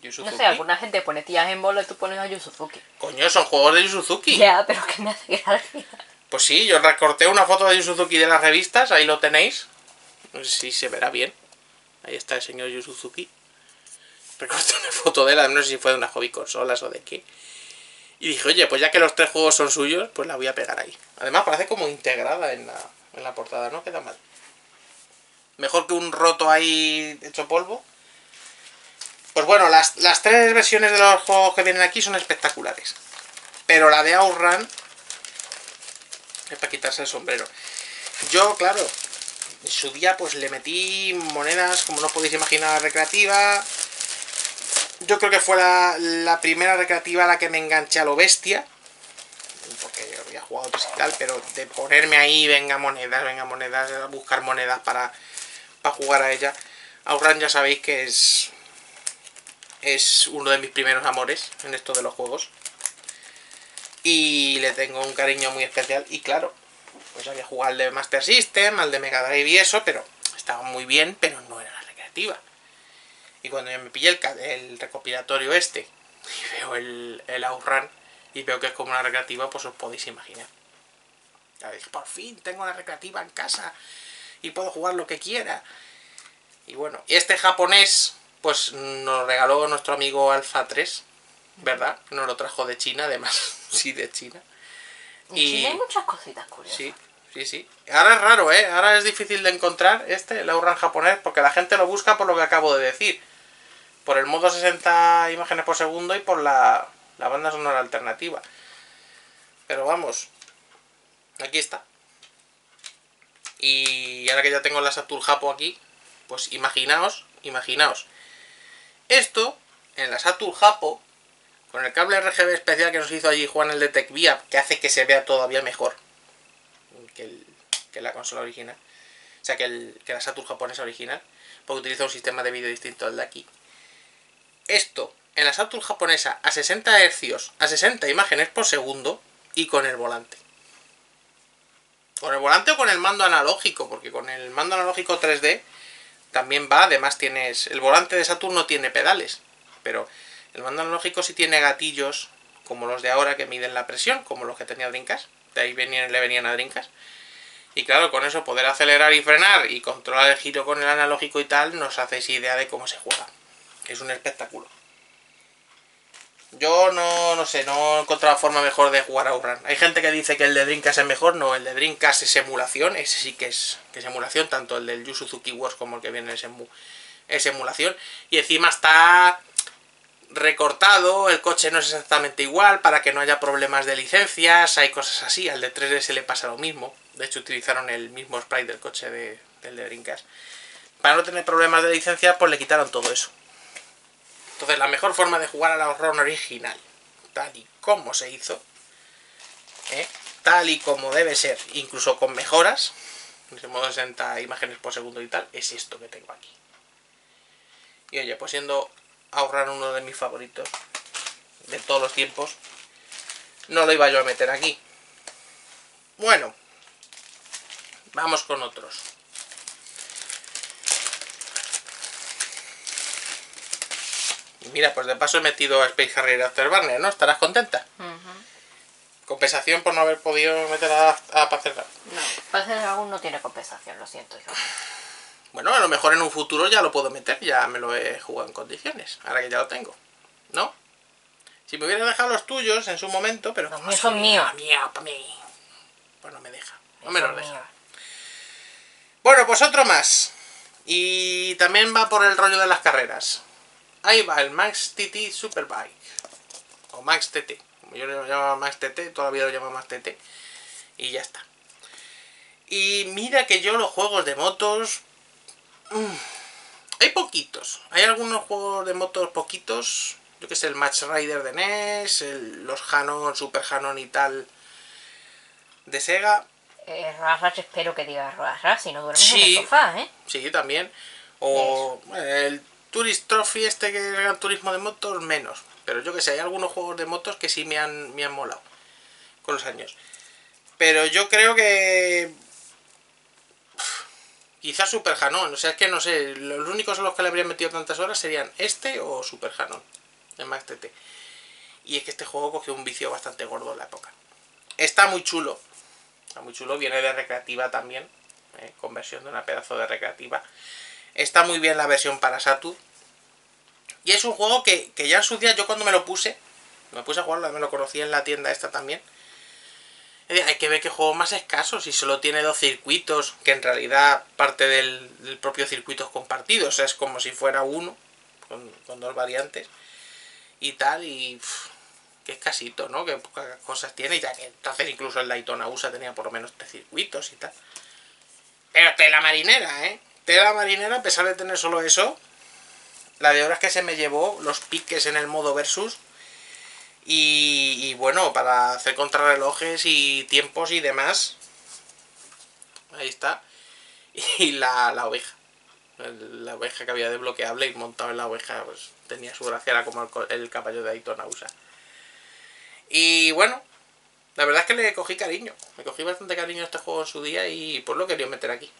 No sé, alguna gente pone tías en bola y tú pones a Yu Suzuki. Coño, son juegos de Yu Suzuki. Ya, pero que me hace gracia. Pues sí, yo recorté una foto de Yu Suzuki de las revistas, ahí lo tenéis. No sé si se verá bien. Ahí está el señor Yu Suzuki. Recorté una foto de él, no sé si fue de una Hobby Consolas o de qué. Y dije, oye, pues ya que los tres juegos son suyos, pues la voy a pegar ahí. Además parece como integrada en la, en la portada, no queda mal. Mejor que un roto ahí hecho polvo. Pues bueno, las, las tres versiones de los juegos que vienen aquí son espectaculares. Pero la de OutRun es para quitarse el sombrero. Yo, claro, en su día pues le metí monedas, como no podéis imaginar, recreativa. Yo creo que fue la, la primera recreativa a la que me enganché a lo bestia. Porque yo había jugado otros y tal, pero de ponerme ahí, venga monedas, venga monedas, buscar monedas para, para jugar a ella. OutRun ya sabéis que es... es uno de mis primeros amores en esto de los juegos. Y le tengo un cariño muy especial. Y claro, pues había jugado al de Master System, al de Mega Drive y eso, pero estaba muy bien, pero no era la recreativa. Y cuando yo me pillé el, el recopilatorio este, y veo el, el OutRun, y veo que es como una recreativa, pues os podéis imaginar. Ya dije, por fin tengo la recreativa en casa, y puedo jugar lo que quiera. Y bueno, y este japonés... pues nos regaló nuestro amigo Alfa tres, ¿verdad? Nos lo trajo de China, además. Sí, de China. Y en China hay muchas cositas curiosas. Sí, sí, sí. Ahora es raro, ¿eh? Ahora es difícil de encontrar este, el Aurran japonés, porque la gente lo busca por lo que acabo de decir. Por el modo sesenta imágenes por segundo y por la, la banda sonora alternativa. Pero vamos, aquí está. Y ahora que ya tengo la Saturn Japo aquí, pues imaginaos, imaginaos. Esto, en la Saturn Japo, con el cable R G B especial que nos hizo allí Juan, el de TechVia, que hace que se vea todavía mejor que, el, que la consola original, o sea, que, el, que la Saturn japonesa original, porque utiliza un sistema de vídeo distinto al de aquí. Esto, en la Saturn japonesa, a sesenta hercios, a sesenta imágenes por segundo, y con el volante. Con el volante o con el mando analógico, porque con el mando analógico tres D también va, además tienes... El volante de Saturn no tiene pedales, pero... El mando analógico sí tiene gatillos, como los de ahora, que miden la presión, como los que tenía Dreamcast. De ahí venían, le venían a Dreamcast. Y claro, con eso poder acelerar y frenar y controlar el giro con el analógico y tal, no os hacéis idea de cómo se juega. Es un espectáculo. Yo no, no sé, no he encontrado forma mejor de jugar a Outrun. Hay gente que dice que el de Dreamcast es mejor. No, el de Dreamcast es emulación. Ese sí que es, que es emulación, tanto el del Yu Suzuki Wars como el que viene en el Shenmue. Es emulación. Y encima está... recortado, el coche no es exactamente igual para que no haya problemas de licencias, hay cosas así. Al de tres D se le pasa lo mismo, de hecho utilizaron el mismo sprite del coche de, del de Dreamcast. Para no tener problemas de licencias, pues le quitaron todo eso. Entonces la mejor forma de jugar a la Outrun original, tal y como se hizo, ¿eh? Tal y como debe ser, incluso con mejoras, en modo sesenta imágenes por segundo y tal, es esto que tengo aquí. Y oye, pues siendo... ahorrar uno de mis favoritos de todos los tiempos, no lo iba yo a meter aquí. Bueno, vamos con otros. Y mira, pues de paso he metido a Space Harrier Afterburner, ¿no? ¿Estarás contenta? Uh-huh. Compensación por no haber podido meter a, a Panzer Dragoon. No, Panzer Dragoon no tiene compensación, lo siento yo. Bueno, a lo mejor en un futuro ya lo puedo meter, ya me lo he jugado en condiciones, ahora que ya lo tengo, ¿no? Si me hubieras dejado los tuyos en su momento, pero... No, son míos. Mía, para mí. Pues no me deja, no me los deja. Bueno, pues otro más. Y también va por el rollo de las carreras. Ahí va el Max T T Superbike. O Max T T, como yo lo llamaba Max T T, todavía lo llamo Max T T. Y ya está. Y mira que yo los juegos de motos... Mm. Hay poquitos, hay algunos juegos de motos poquitos, yo que sé, el Match Rider de N E S, el, los Hanon, Super Hanon y tal de Sega. Eh, Rash, espero que digas Rash, si no duermes sí, en el sofá, ¿eh? Sí, también. O el Tourist Trophy este que es el turismo de motos, menos. Pero yo que sé, hay algunos juegos de motos que sí me han, me han molado con los años. Pero yo creo que... quizás Super Hanon, o sea, es que no sé, los únicos a los que le habrían metido tantas horas serían este o Super Hanon, el Max T T. Y es que este juego cogió un vicio bastante gordo en la época. Está muy chulo, está muy chulo, viene de recreativa también, eh, conversión de una pedazo de recreativa. Está muy bien la versión para Saturn. Y es un juego que, que ya en sus días, yo cuando me lo puse, me puse a jugarlo, me lo conocí en la tienda esta también. Hay que ver qué juego más escaso, si solo tiene dos circuitos, que en realidad parte del, del propio circuito es compartido, o sea, es como si fuera uno, con, con dos variantes, y tal, y qué escasito, ¿no? Qué pocas cosas tiene, ya que entonces incluso el Daytona U S A tenía por lo menos tres circuitos y tal. Pero tela marinera, ¿eh? Tela marinera, a pesar de tener solo eso, la de horas que se me llevó, los piques en el modo versus... Y, y bueno, para hacer contrarrelojes y tiempos y demás. Ahí está. Y la, la oveja. La oveja que había desbloqueable y montado en la oveja, pues tenía su gracia, era como el, el caballo de Daytona U S A. Y bueno, la verdad es que le cogí cariño. Me cogí bastante cariño a este juego en su día y pues lo quería meter aquí.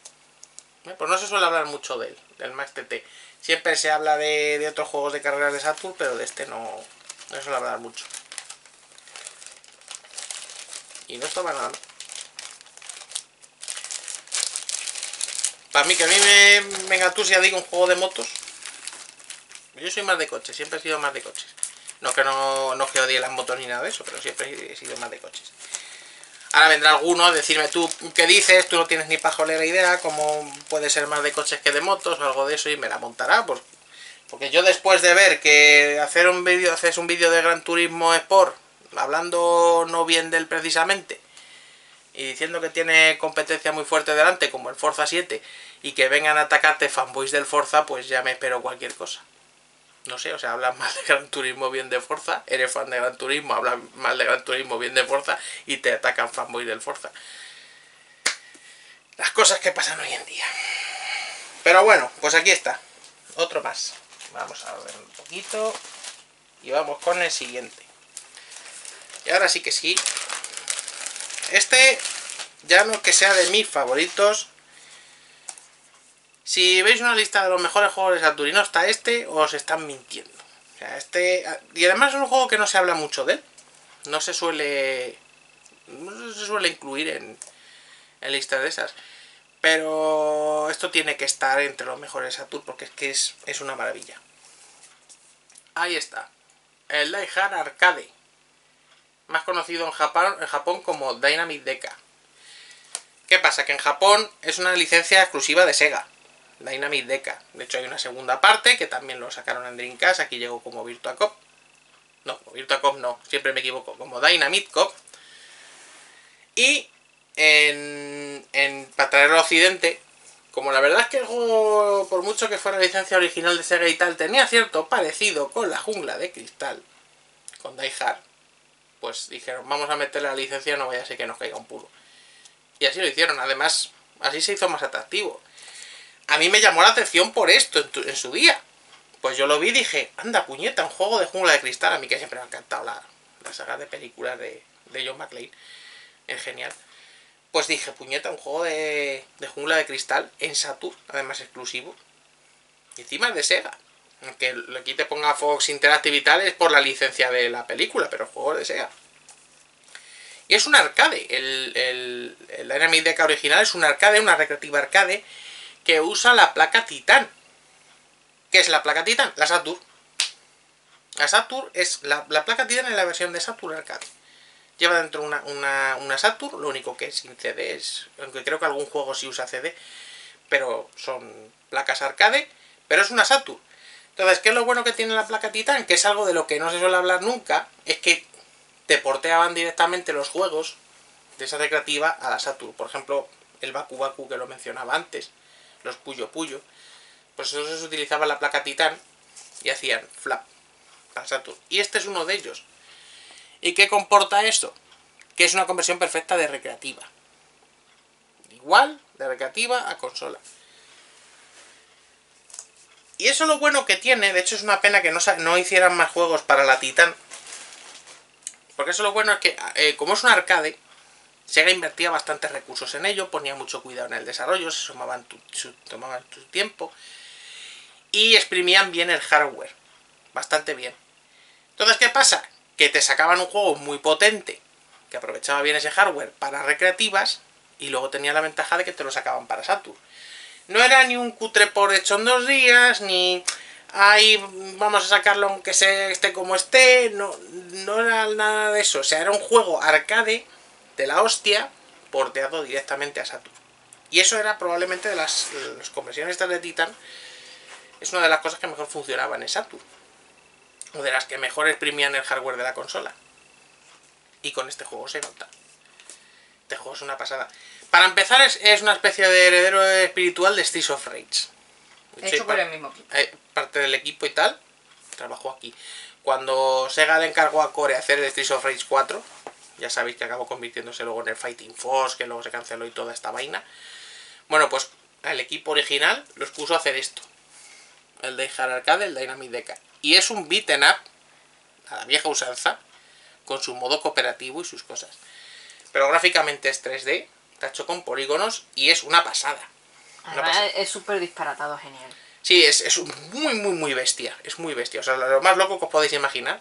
¿Eh? Pues no se suele hablar mucho de él, del Max T T. Siempre se habla de, de otros juegos de carreras de Saturn, pero de este no... no suele hablar mucho. Y no estaba nada. Para mí, que a mí me, me entusiasma, digo, un juego de motos. Yo soy más de coches, siempre he sido más de coches. No es que, no, no es que odie las motos ni nada de eso, pero siempre he sido más de coches. Ahora vendrá alguno a decirme, ¿tú qué dices? Tú no tienes ni pajolera idea, ¿cómo puede ser más de coches que de motos o algo de eso? Y me la montará, porque, porque yo después de ver que hacer un vídeo haces un vídeo de Gran Turismo Sport, hablando no bien de él precisamente, y diciendo que tiene competencia muy fuerte delante, como el Forza siete, y que vengan a atacarte fanboys del Forza, pues ya me espero cualquier cosa. No sé, o sea, hablas mal de Gran Turismo, bien de Forza, eres fan de Gran Turismo, hablas mal de Gran Turismo, bien de Forza, y te atacan fanboy del Forza. Las cosas que pasan hoy en día. Pero bueno, pues aquí está. Otro más. Vamos a ver un poquito. Y vamos con el siguiente. Y ahora sí que sí. Este, ya no es que sea de mis favoritos. Si veis una lista de los mejores juegos de Saturn y no está este, os están mintiendo. O sea, este, y además es un juego que no se habla mucho de él. No se suele, no se suele incluir en, en listas de esas. Pero esto tiene que estar entre los mejores de Saturn porque es que es, es una maravilla. Ahí está. El Die Hard Arcade. Más conocido en Japón, en Japón como Dynamite Deka. ¿Qué pasa? Que en Japón es una licencia exclusiva de Sega. Dynamite Deka. De hecho hay una segunda parte que también lo sacaron en Dreamcast. Aquí llegó como Virtua Cop. No, como Virtua Cop no. Siempre me equivoco. Como Dynamite Cop. Y en, en, para traerlo a Occidente, como la verdad es que el juego, por mucho que fuera la licencia original de Sega y tal, tenía cierto parecido con la jungla de cristal, con Die Hard, pues dijeron, vamos a meter la licencia, no vaya a ser que nos caiga un puro. Y así lo hicieron. Además, así se hizo más atractivo. A mí me llamó la atención por esto en, tu, en su día. Pues yo lo vi y dije, anda puñeta, un juego de jungla de cristal. A mí que siempre me ha encantado la, la saga de películas de, de John McClane. Es genial. Pues dije, puñeta, un juego de, de jungla de cristal en Saturn, además exclusivo. Y encima es de Sega. Aunque aquí te ponga Fox Interactive y tal es por la licencia de la película, pero el juego es de Sega. Y es un arcade. El, el, el Dynamite Deka original es un arcade, una recreativa arcade, que usa la placa Titan. ¿Qué es la placa Titan? La Saturn. La Saturn es la, la placa Titan en la versión de Saturn Arcade. Lleva dentro una, una, una Saturn, lo único que es sin C D es, aunque creo que algún juego sí usa C D, pero son placas arcade, pero es una Saturn. Entonces, ¿qué es lo bueno que tiene la placa Titan? Que es algo de lo que no se suele hablar nunca, es que te porteaban directamente los juegos de esa recreativa a la Saturn. Por ejemplo, el Baku Baku que lo mencionaba antes, los Puyo Puyo, pues esos utilizaba la placa Titan y hacían flap para Saturn. Y este es uno de ellos. ¿Y qué comporta esto? Que es una conversión perfecta de recreativa. Igual, de recreativa a consola. Y eso es lo bueno que tiene. De hecho es una pena que no, no hicieran más juegos para la Titan. Porque eso lo bueno es que, eh, como es un arcade, Sega invertía bastantes recursos en ello, ponía mucho cuidado en el desarrollo, se tomaban tu, su, tomaban su tiempo y exprimían bien el hardware, bastante bien. Entonces, ¿qué pasa? Que te sacaban un juego muy potente, que aprovechaba bien ese hardware para recreativas y luego tenía la ventaja de que te lo sacaban para Saturn. No era ni un cutre por hecho en dos días, ni ahí vamos a sacarlo aunque se esté como esté, no, no era nada de eso, o sea, era un juego arcade de la hostia, porteado directamente a Saturn. Y eso era probablemente de las, las conversiones de Titan, es una de las cosas que mejor funcionaban en Saturn, o de las que mejor exprimían el hardware de la consola. Y con este juego se nota. Este juego es una pasada. Para empezar, es, es una especie de heredero espiritual de Streets of Rage. He hecho por el mismo equipo. Eh, parte del equipo y tal, trabajó aquí. Cuando Sega le encargó a Core hacer el Streets of Rage cuatro... ya sabéis que acabó convirtiéndose luego en el Fighting Force, que luego se canceló y toda esta vaina. Bueno, pues el equipo original los puso a hacer esto. El Die Hard Arcade, el Dynamite Deka. Y es un beat'em up, a la vieja usanza, con su modo cooperativo y sus cosas. Pero gráficamente es tres D, está hecho con polígonos y es una pasada. Una pasada. Es súper disparatado, genial. Sí, es, es muy, muy, muy bestia. Es muy bestia. O sea, lo más loco que os podéis imaginar.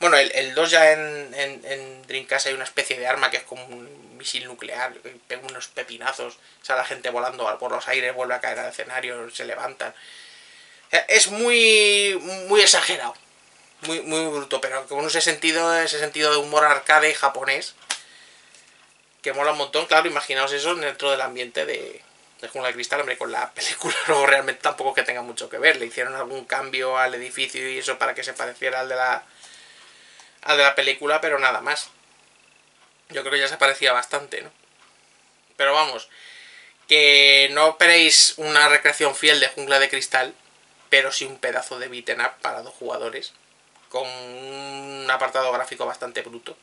Bueno, el, el dos ya en, en, en Dreamcast hay una especie de arma que es como un misil nuclear, que pega unos pepinazos, o sea, la gente volando por los aires, vuelve a caer al escenario, se levantan. Es muy, muy exagerado, muy, muy bruto, pero con ese sentido, ese sentido de humor arcade japonés que mola un montón. Claro, imaginaos eso dentro del ambiente de, de Jungla de Cristal. Hombre, con la película luego realmente tampoco es que tenga mucho que ver. Le hicieron algún cambio al edificio y eso para que se pareciera al de la, al de la película, pero nada más. Yo creo que ya se parecía bastante, ¿no? Pero vamos, que no esperéis una recreación fiel de Jungla de Cristal, pero sí un pedazo de beat'em up para dos jugadores, con un apartado gráfico bastante bruto.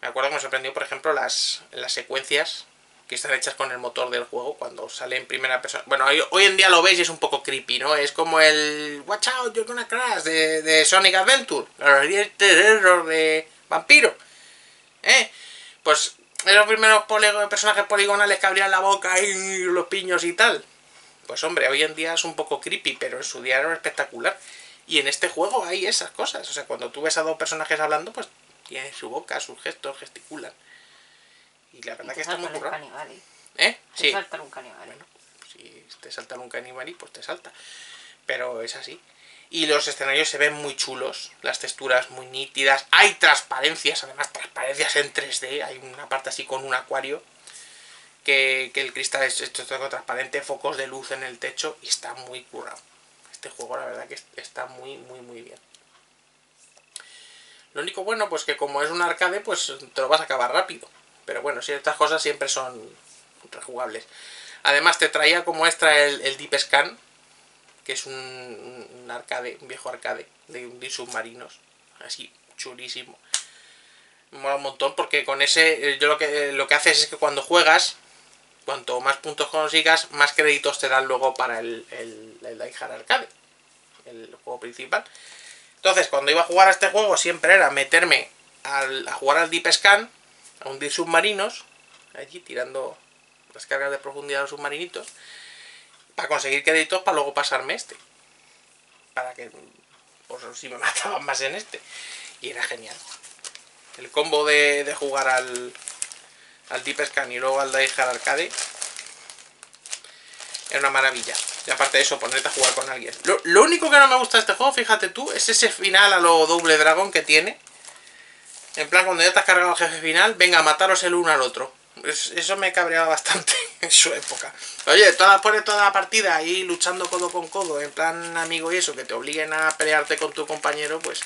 Me acuerdo que me sorprendió, por ejemplo, las, las secuencias que están hechas con el motor del juego, cuando sale en primera persona. Bueno, hoy, hoy en día lo veis y es un poco creepy, ¿no? Es como el Watch Out, You're Gonna Crash de, de Sonic Adventure, el terror de Vampiro. ¿Eh? Pues esos primeros personajes poligonales que abrían la boca y los piños y tal. Pues hombre, hoy en día es un poco creepy, pero en su día era espectacular. Y en este juego hay esas cosas. O sea, cuando tú ves a dos personajes hablando, pues tienen su boca, sus gestos, gesticulan. Y la verdad y que está muy currado. ¿Eh? Te sí. salta un canibali. Bueno, si te salta un canibali, pues te salta. Pero es así. Y los escenarios se ven muy chulos, las texturas muy nítidas, hay transparencias, además transparencias en tres D, hay una parte así con un acuario, que, que el cristal es, es todo transparente, focos de luz en el techo, y está muy currado. Este juego la verdad que está muy, muy, muy bien. Lo único bueno, pues que como es un arcade, pues te lo vas a acabar rápido. Pero bueno, ciertas cosas siempre son rejugables. Además te traía como extra el, el Deep Scan, que es un, un arcade, un viejo arcade de hundir submarinos, así chulísimo. Mola un montón porque con ese, yo lo que lo que haces es que cuando juegas, cuanto más puntos consigas, más créditos te dan luego para el, el, el Die Hard Arcade, el juego principal. Entonces cuando iba a jugar a este juego siempre era meterme al, a jugar al Deep Scan, a hundir submarinos, allí tirando las cargas de profundidad a los submarinitos, a conseguir créditos para luego pasarme este, para que por pues, si me mataban más en este. Y era genial el combo de, de jugar al al Deep Scan y luego al Die Hard Arcade. Era una maravilla. Y aparte de eso, ponerte a jugar con alguien. Lo, lo único que no me gusta de este juego, fíjate tú, es ese final a lo Double Dragon que tiene, en plan cuando ya te has cargado el jefe final, venga, mataros el uno al otro. Eso me cabreaba bastante en su época. Oye, todas pones toda la partida ahí luchando codo con codo, en plan amigo y eso, que te obliguen a pelearte con tu compañero, pues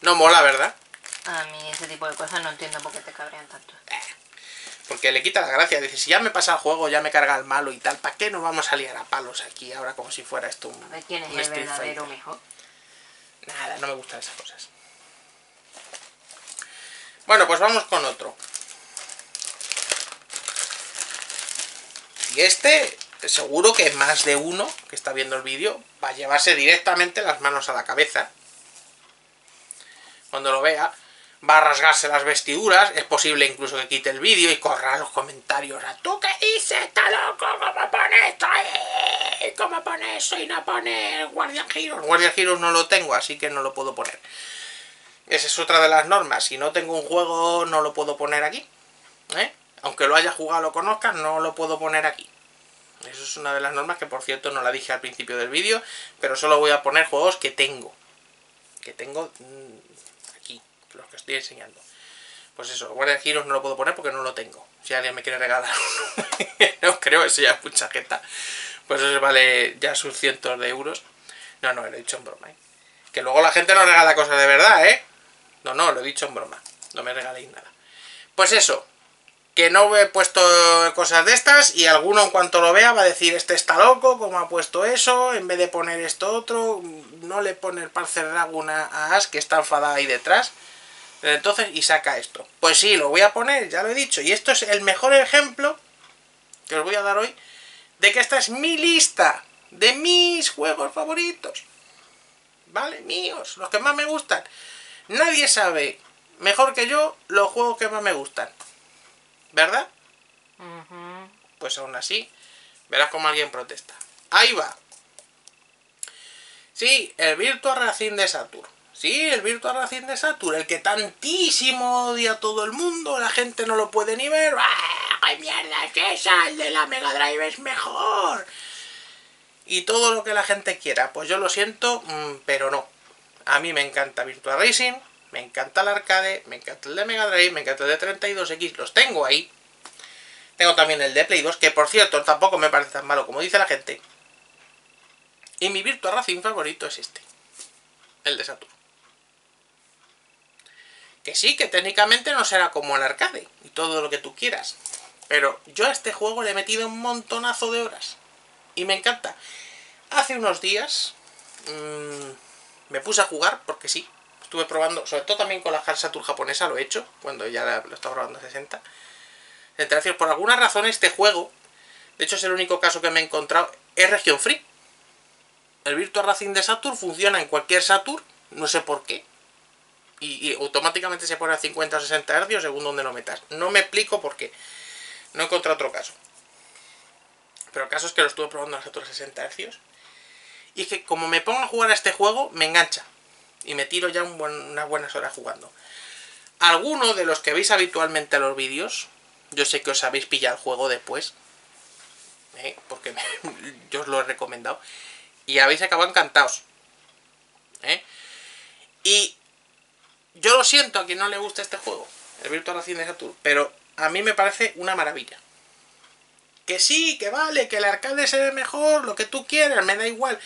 no mola, ¿verdad? A mí ese tipo de cosas no entiendo por qué te cabrean tanto. Eh, porque le quita la gracia. Dices, si ya me pasa el juego, ya me carga el malo y tal, ¿para qué nos vamos a liar a palos aquí ahora como si fuera esto un... A ver quién es el verdadero mejor. Nada, no me gustan esas cosas. Bueno, pues vamos con otro. Y este, seguro que más de uno que está viendo el vídeo va a llevarse directamente las manos a la cabeza. Cuando lo vea, va a rasgarse las vestiduras. Es posible incluso que quite el vídeo y corra los comentarios. ¿Tú qué dices? ¿Está loco? ¿Cómo pone esto? ¿Cómo pone eso? Y no pone Guardian Heroes. Guardian Heroes no lo tengo, así que no lo puedo poner. Esa es otra de las normas. Si no tengo un juego, no lo puedo poner aquí. ¿Eh? Aunque lo haya jugado o lo conozcas, no lo puedo poner aquí. Eso es una de las normas que, por cierto, no la dije al principio del vídeo, pero solo voy a poner juegos que tengo. Que tengo aquí, los que estoy enseñando. Pues eso, Guardian Heroes no lo puedo poner porque no lo tengo. Si alguien me quiere regalar uno, no creo, eso ya es mucha jeta. Pues eso vale ya sus cientos de euros. No, no, lo he dicho en broma, ¿eh? Que luego la gente no regala cosas de verdad, ¿eh? No, no, lo he dicho en broma. No me regaléis nada. Pues eso. Que no he puesto cosas de estas y alguno en cuanto lo vea va a decir, este está loco, ¿cómo ha puesto eso? En vez de poner esto otro, no le pone el Panzer Dragoon a Ash, que está enfadada ahí detrás. Desde entonces, y saca esto. Pues sí, lo voy a poner, ya lo he dicho. Y esto es el mejor ejemplo que os voy a dar hoy de que esta es mi lista de mis juegos favoritos. ¿Vale? Míos, los que más me gustan. Nadie sabe mejor que yo los juegos que más me gustan. ¿Verdad? Uh-huh. Pues aún así, verás como alguien protesta. ¡Ahí va! Sí, el Virtua Racing de Saturn. Sí, el Virtua Racing de Saturn, el que tantísimo odia a todo el mundo, la gente no lo puede ni ver. ¡Ah, qué mierda es esa! El de la Mega Drive es mejor. y todo lo que la gente quiera. Pues yo lo siento, pero no. A mí me encanta Virtua Racing, me encanta el arcade, me encanta el de Mega Drive, me encanta el de treinta y dos equis, los tengo ahí. Tengo también el de Play dos, que por cierto tampoco me parece tan malo como dice la gente. Y mi Virtua Racing favorito es este, el de Saturn. Que sí, que técnicamente no será como el arcade y todo lo que tú quieras, pero yo a este juego le he metido un montonazo de horas y me encanta. Hace unos días mmm, me puse a jugar porque sí, estuve probando, sobre todo también con la Hard Saturn japonesa, lo he hecho, cuando ya lo estaba probando a sesenta. Entonces, por alguna razón este juego, de hecho es el único caso que me he encontrado, es región free. El Virtua Racing de Saturn funciona en cualquier Saturn, no sé por qué. Y, y automáticamente se pone a cincuenta o sesenta hercios según donde lo metas. No me explico por qué. No he encontrado otro caso. Pero el caso es que lo estuve probando a sesenta hercios. Y es que como me pongo a jugar a este juego, me engancha. Y me tiro ya un buen, unas buenas horas jugando. Algunos de los que veis habitualmente los vídeos, yo sé que os habéis pillado el juego después. ¿eh? Porque me, yo os lo he recomendado. Y habéis acabado encantados. ¿eh? Y... yo lo siento a quien no le gusta este juego, el Virtua Racing de Saturn, pero a mí me parece una maravilla. Que sí, que vale, que el arcade se ve mejor, lo que tú quieras, me da igual.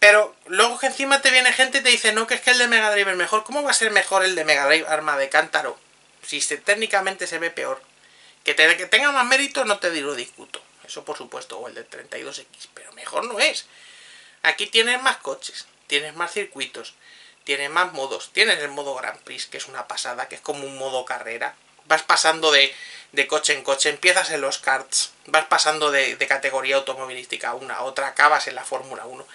Pero luego que encima te viene gente y te dice, no, que es que el de Mega Drive es mejor. ¿Cómo va a ser mejor el de Mega Drive, arma de cántaro? Si se, técnicamente se ve peor. Que, te, que tenga más mérito no te lo discuto, eso por supuesto, o el de treinta y dos equis, pero mejor no es. Aquí tienes más coches, tienes más circuitos. Tienes más modos, tienes el modo Grand Prix, que es una pasada, que es como un modo carrera. Vas pasando de, de coche en coche, empiezas en los karts, vas pasando de, de categoría automovilística a una a otra, acabas en la Fórmula uno.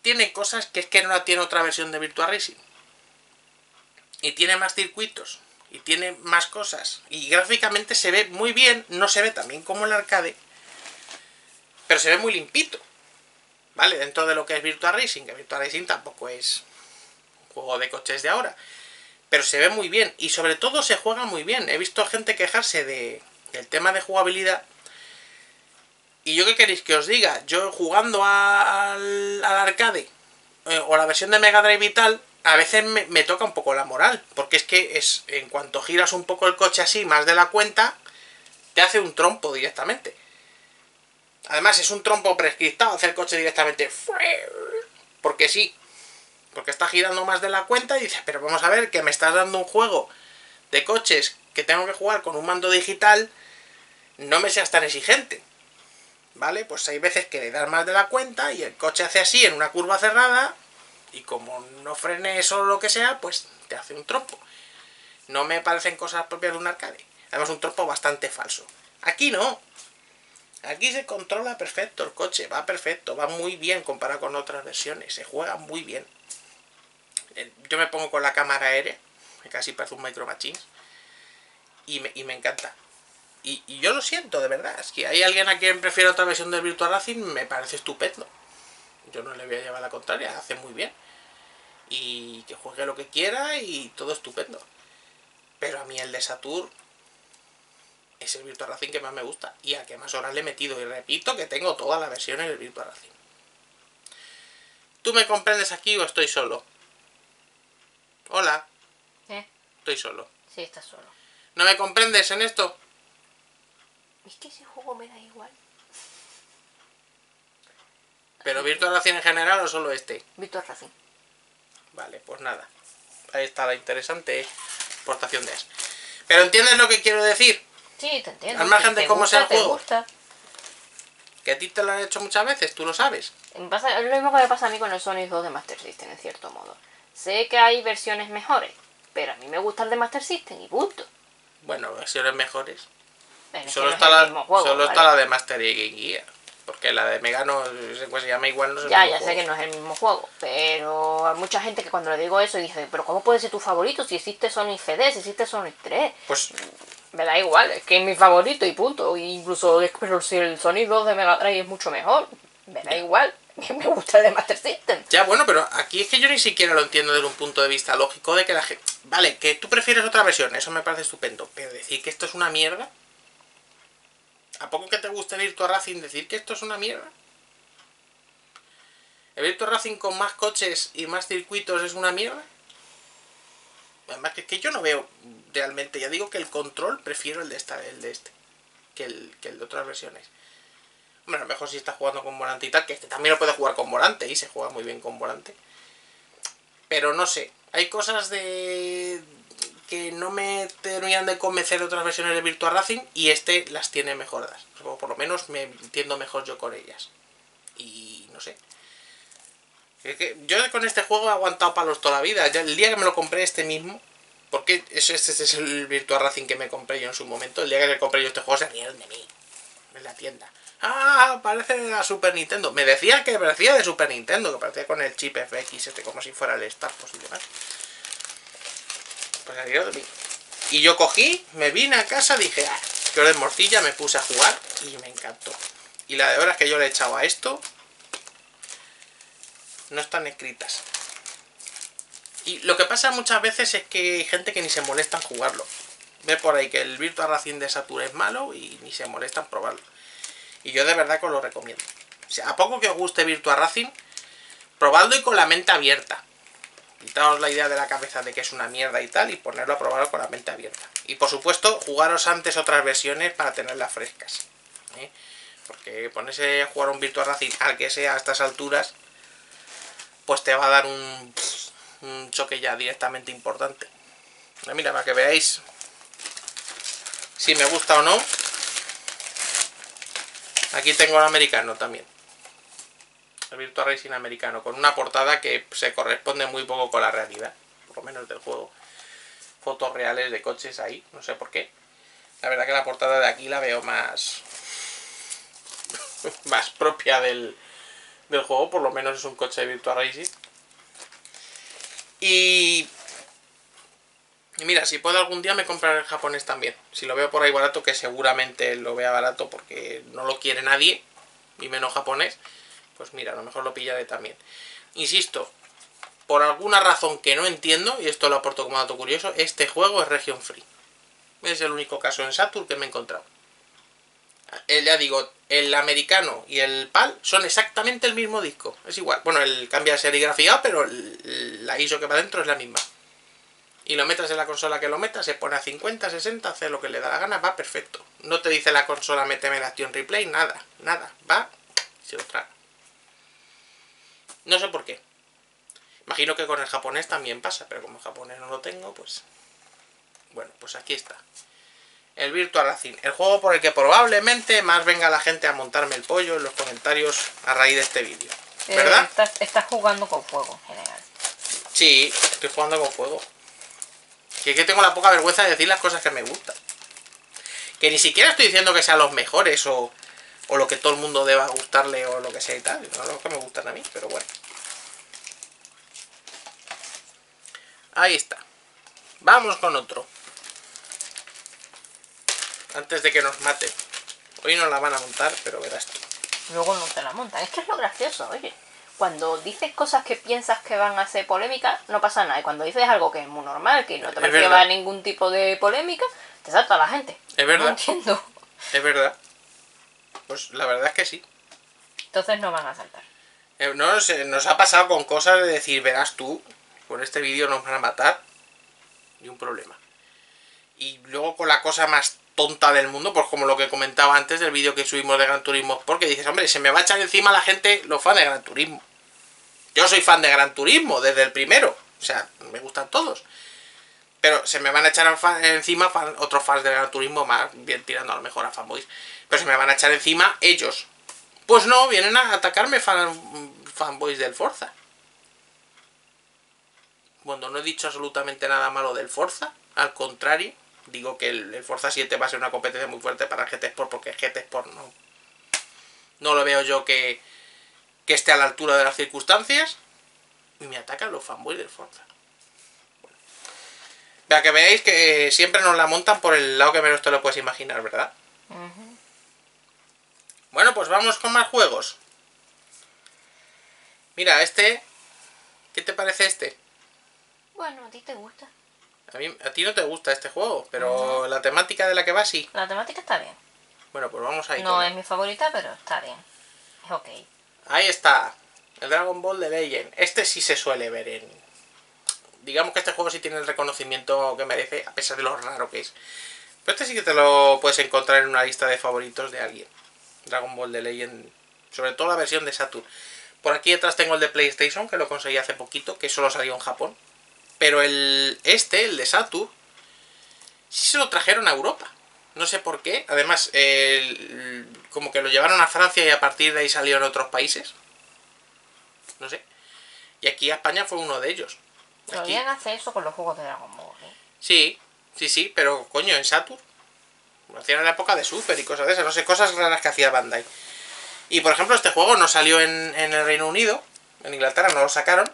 Tiene cosas que es que no la tiene otra versión de Virtua Racing. Y tiene más circuitos, y tiene más cosas. Y gráficamente se ve muy bien, no se ve tan bien como el arcade, pero se ve muy limpito. ¿Vale? Dentro de lo que es Virtua Racing, que Virtua Racing tampoco es un juego de coches de ahora, pero se ve muy bien y sobre todo se juega muy bien. He visto gente quejarse de, del tema de jugabilidad y yo qué queréis que os diga, yo jugando al, al arcade eh, o la versión de Mega Drive y tal, a veces me, me toca un poco la moral, porque es que es en cuanto giras un poco el coche así, más de la cuenta, te hace un trompo directamente. Además es un trompo prescriptado hacer coche directamente porque sí, porque está girando más de la cuenta y dices, pero vamos a ver, que me estás dando un juego de coches que tengo que jugar con un mando digital, no me seas tan exigente, ¿vale? Pues hay veces que le das más de la cuenta y el coche hace así en una curva cerrada y como no frene eso o lo que sea, pues te hace un trompo. No me parecen cosas propias de un arcade, además un trompo bastante falso. Aquí no. Aquí se controla perfecto el coche, va perfecto, va muy bien comparado con otras versiones, se juega muy bien. Yo me pongo con la cámara aérea, que casi parece un Micro Machines, y me, y me encanta. Y, y yo lo siento, de verdad, es que hay alguien a quien prefiere otra versión del Virtua Racing, me parece estupendo. Yo no le voy a llevar la contraria, hace muy bien. Y que juegue lo que quiera y todo estupendo. Pero a mí el de Saturn... es el Virtua Racing que más me gusta y a que más horas le he metido, y repito que tengo todas las versiones del Virtua Racing. ¿Tú me comprendes aquí o estoy solo? Hola. ¿Eh? Estoy solo. Sí, estás solo. ¿No me comprendes en esto? Es que ese juego me da igual. ¿Pero Virtua Racing en general o solo este? Virtua Racing. Vale, pues nada. Ahí está la interesante aportación de eso. ¿Pero entiendes lo que quiero decir? Sí, te entiendo. Al margen de cómo sea el juego. Que a ti te lo han hecho muchas veces, tú lo sabes. Pasa, es lo mismo que me pasa a mí con el Sonic dos de Master System, en cierto modo. Sé que hay versiones mejores, pero a mí me gusta el de Master System y punto. Bueno, versiones mejores. Pero solo es que no está, es la, juego, solo ¿vale? está la de Master y Game Gear. Porque la de Mega no pues, se llama igual. No es ya, ya juego. Sé que no es el mismo juego. Pero hay mucha gente que cuando le digo eso dice, pero ¿cómo puede ser tu favorito si existe Sonic C D, si existe Sonic tres? Pues... me da igual, es que es mi favorito y punto. Incluso pero si el Sonic dos de Mega Drive es mucho mejor, me da igual, que me gusta el de Master System. Ya, bueno, pero aquí es que yo ni siquiera lo entiendo desde un punto de vista lógico de que la gente... Vale, que tú prefieres otra versión, eso me parece estupendo, pero decir que esto es una mierda... ¿A poco que te guste el Virtua Racing decir que esto es una mierda? ¿El Virtua Racing con más coches y más circuitos es una mierda? Además que, que yo no veo realmente, ya digo que el control prefiero el de, esta, el de este que el, que el de otras versiones. Bueno, a lo mejor si está jugando con volante y tal, que este también lo puede jugar con volante y se juega muy bien con volante. Pero no sé, hay cosas de que no me terminan de convencer de otras versiones de Virtua Racing y este las tiene mejoradas. O por lo menos me entiendo mejor yo con ellas. Y no sé. Yo con este juego he aguantado palos toda la vida. Ya el día que me lo compré este mismo, porque este es el Virtua Racing que me compré yo en su momento, el día que me compré yo este juego se rieron de mí en la tienda. Ah, parece de la Super Nintendo. Me decía que parecía de Super Nintendo, que parecía con el chip F X este, como si fuera el Star Fox y demás. Pues se rieron de mí. Y yo cogí, me vine a casa, dije, ah, que hora de morcilla, me puse a jugar y me encantó. Y la de horas que yo le he echado a esto no están escritas. Y lo que pasa muchas veces es que hay gente que ni se molesta en jugarlo. Ve por ahí que el Virtua Racing de Saturn es malo y ni se molesta en probarlo. Y yo de verdad que os lo recomiendo. O sea, a poco que os guste Virtua Racing, probadlo y con la mente abierta. Quitaos la idea de la cabeza de que es una mierda y tal, y ponerlo a probarlo con la mente abierta. Y por supuesto, jugaros antes otras versiones para tenerlas frescas, ¿eh? Porque ponerse a jugar un Virtua Racing, al que sea a estas alturas, pues te va a dar un, un choque ya directamente importante. Mira, para que veáis si me gusta o no. Aquí tengo el americano también, el Virtua Racing americano, con una portada que se corresponde muy poco con la realidad, por lo menos del juego. Fotos reales de coches ahí, no sé por qué. La verdad que la portada de aquí la veo más más propia del del juego, por lo menos es un coche de Virtua Racing. Y... y mira, si puedo algún día me compraré el japonés también, si lo veo por ahí barato, que seguramente lo vea barato porque no lo quiere nadie y menos japonés, pues mira, a lo mejor lo pillaré también. Insisto, por alguna razón que no entiendo, y esto lo aporto como dato curioso, este juego es region free. Es el único caso en Saturn que me he encontrado. Ya digo, el americano y el PAL son exactamente el mismo disco, es igual. Bueno, el cambia de serigrafía, pero la I S O que va dentro es la misma. Y lo metas en la consola que lo metas, se pone a cincuenta, sesenta, hace lo que le da la gana, va perfecto. No te dice la consola, méteme la Action Replay, nada, nada, va, se lo traga. No sé por qué. Imagino que con el japonés también pasa, pero como el japonés no lo tengo, pues... bueno, pues aquí está. El Virtua Racing, el juego por el que probablemente más venga la gente a montarme el pollo en los comentarios a raíz de este vídeo, ¿verdad? Eh, estás, estás jugando con fuego en general. Sí, estoy jugando con fuego. Que, que tengo la poca vergüenza de decir las cosas que me gustan. Que ni siquiera estoy diciendo que sean los mejores o, o lo que todo el mundo deba gustarle o lo que sea y tal. No los que me gustan a mí, pero bueno. Ahí está. Vamos con otro. Antes de que nos maten. Hoy nos la van a montar, pero verás tú. Luego no te la montan. Es que es lo gracioso, oye. Cuando dices cosas que piensas que van a ser polémicas, no pasa nada. Y cuando dices algo que es muy normal, que no te lleva ningún tipo de polémica, te salta a la gente. Es verdad. No entiendo. Es verdad. Pues la verdad es que sí. Entonces no van a saltar. Eh, no, se, nos ha pasado con cosas de decir, verás tú, con este vídeo nos van a matar. Y un problema. Y luego con la cosa más tonta del mundo, pues como lo que comentaba antes del vídeo que subimos de Gran Turismo, porque dices, hombre, se me va a echar encima la gente, los fans de Gran Turismo. Yo soy fan de Gran Turismo desde el primero, o sea, me gustan todos, pero se me van a echar encima fan, otros fans de Gran Turismo, más bien tirando a lo mejor a fanboys, pero se me van a echar encima ellos. Pues no, vienen a atacarme fan, fanboys del Forza. Cuando no he dicho absolutamente nada malo del Forza, al contrario. Digo que el Forza siete va a ser una competencia muy fuerte para el G T Sport, porque el G T Sport no, no lo veo yo que, que esté a la altura de las circunstancias. Y me atacan los fanboys del Forza. Bueno. Para que veáis que siempre nos la montan por el lado que menos te lo puedes imaginar, ¿verdad? Uh-huh. Bueno, pues vamos con más juegos. Mira, este... ¿qué te parece este? Bueno, a ti te gusta. A, mí, a ti no te gusta este juego, pero uh-huh. La temática de la que va sí. La temática está bien. Bueno, pues vamos ahí. No con... es mi favorita, pero está bien. Es ok. Ahí está. El Dragon Ball The Legend. Este sí se suele ver en... Digamos que este juego sí tiene el reconocimiento que merece, a pesar de lo raro que es. Pero este sí que te lo puedes encontrar en una lista de favoritos de alguien. Dragon Ball The Legend, sobre todo la versión de Saturn. Por aquí detrás tengo el de PlayStation, que lo conseguí hace poquito, que solo salió en Japón. Pero el este, el de Saturn, sí se lo trajeron a Europa. No sé por qué. Además, eh, como que lo llevaron a Francia y a partir de ahí salió en otros países. No sé. Y aquí a España fue uno de ellos. Todavía hace eso con los juegos de Dragon Ball, ¿eh? Sí, sí, sí, pero coño, en Saturn. Lo hacían en la época de Super y cosas de esas. No sé, cosas raras que hacía Bandai. Y por ejemplo, este juego no salió en, en el Reino Unido. En Inglaterra no lo sacaron.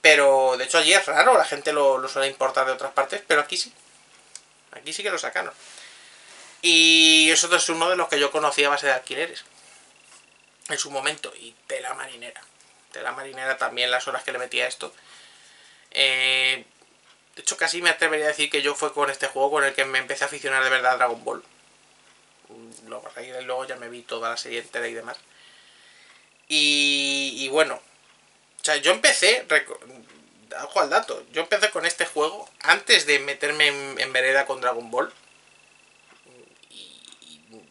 Pero de hecho allí es raro. La gente lo, lo suele importar de otras partes. Pero aquí sí. Aquí sí que lo sacaron. Y eso es uno de los que yo conocí a base de alquileres. En su momento. Y tela marinera. Tela marinera también las horas que le metía a esto. Eh, de hecho casi me atrevería a decir que yo fue con este juego con el que me empecé a aficionar de verdad a Dragon Ball. Luego, a raíz de luego ya me vi toda la serie entera y demás. Y, y bueno. O sea, yo empecé... Ojo al dato. Yo empecé con este juego antes de meterme en, en vereda con Dragon Ball. Y, y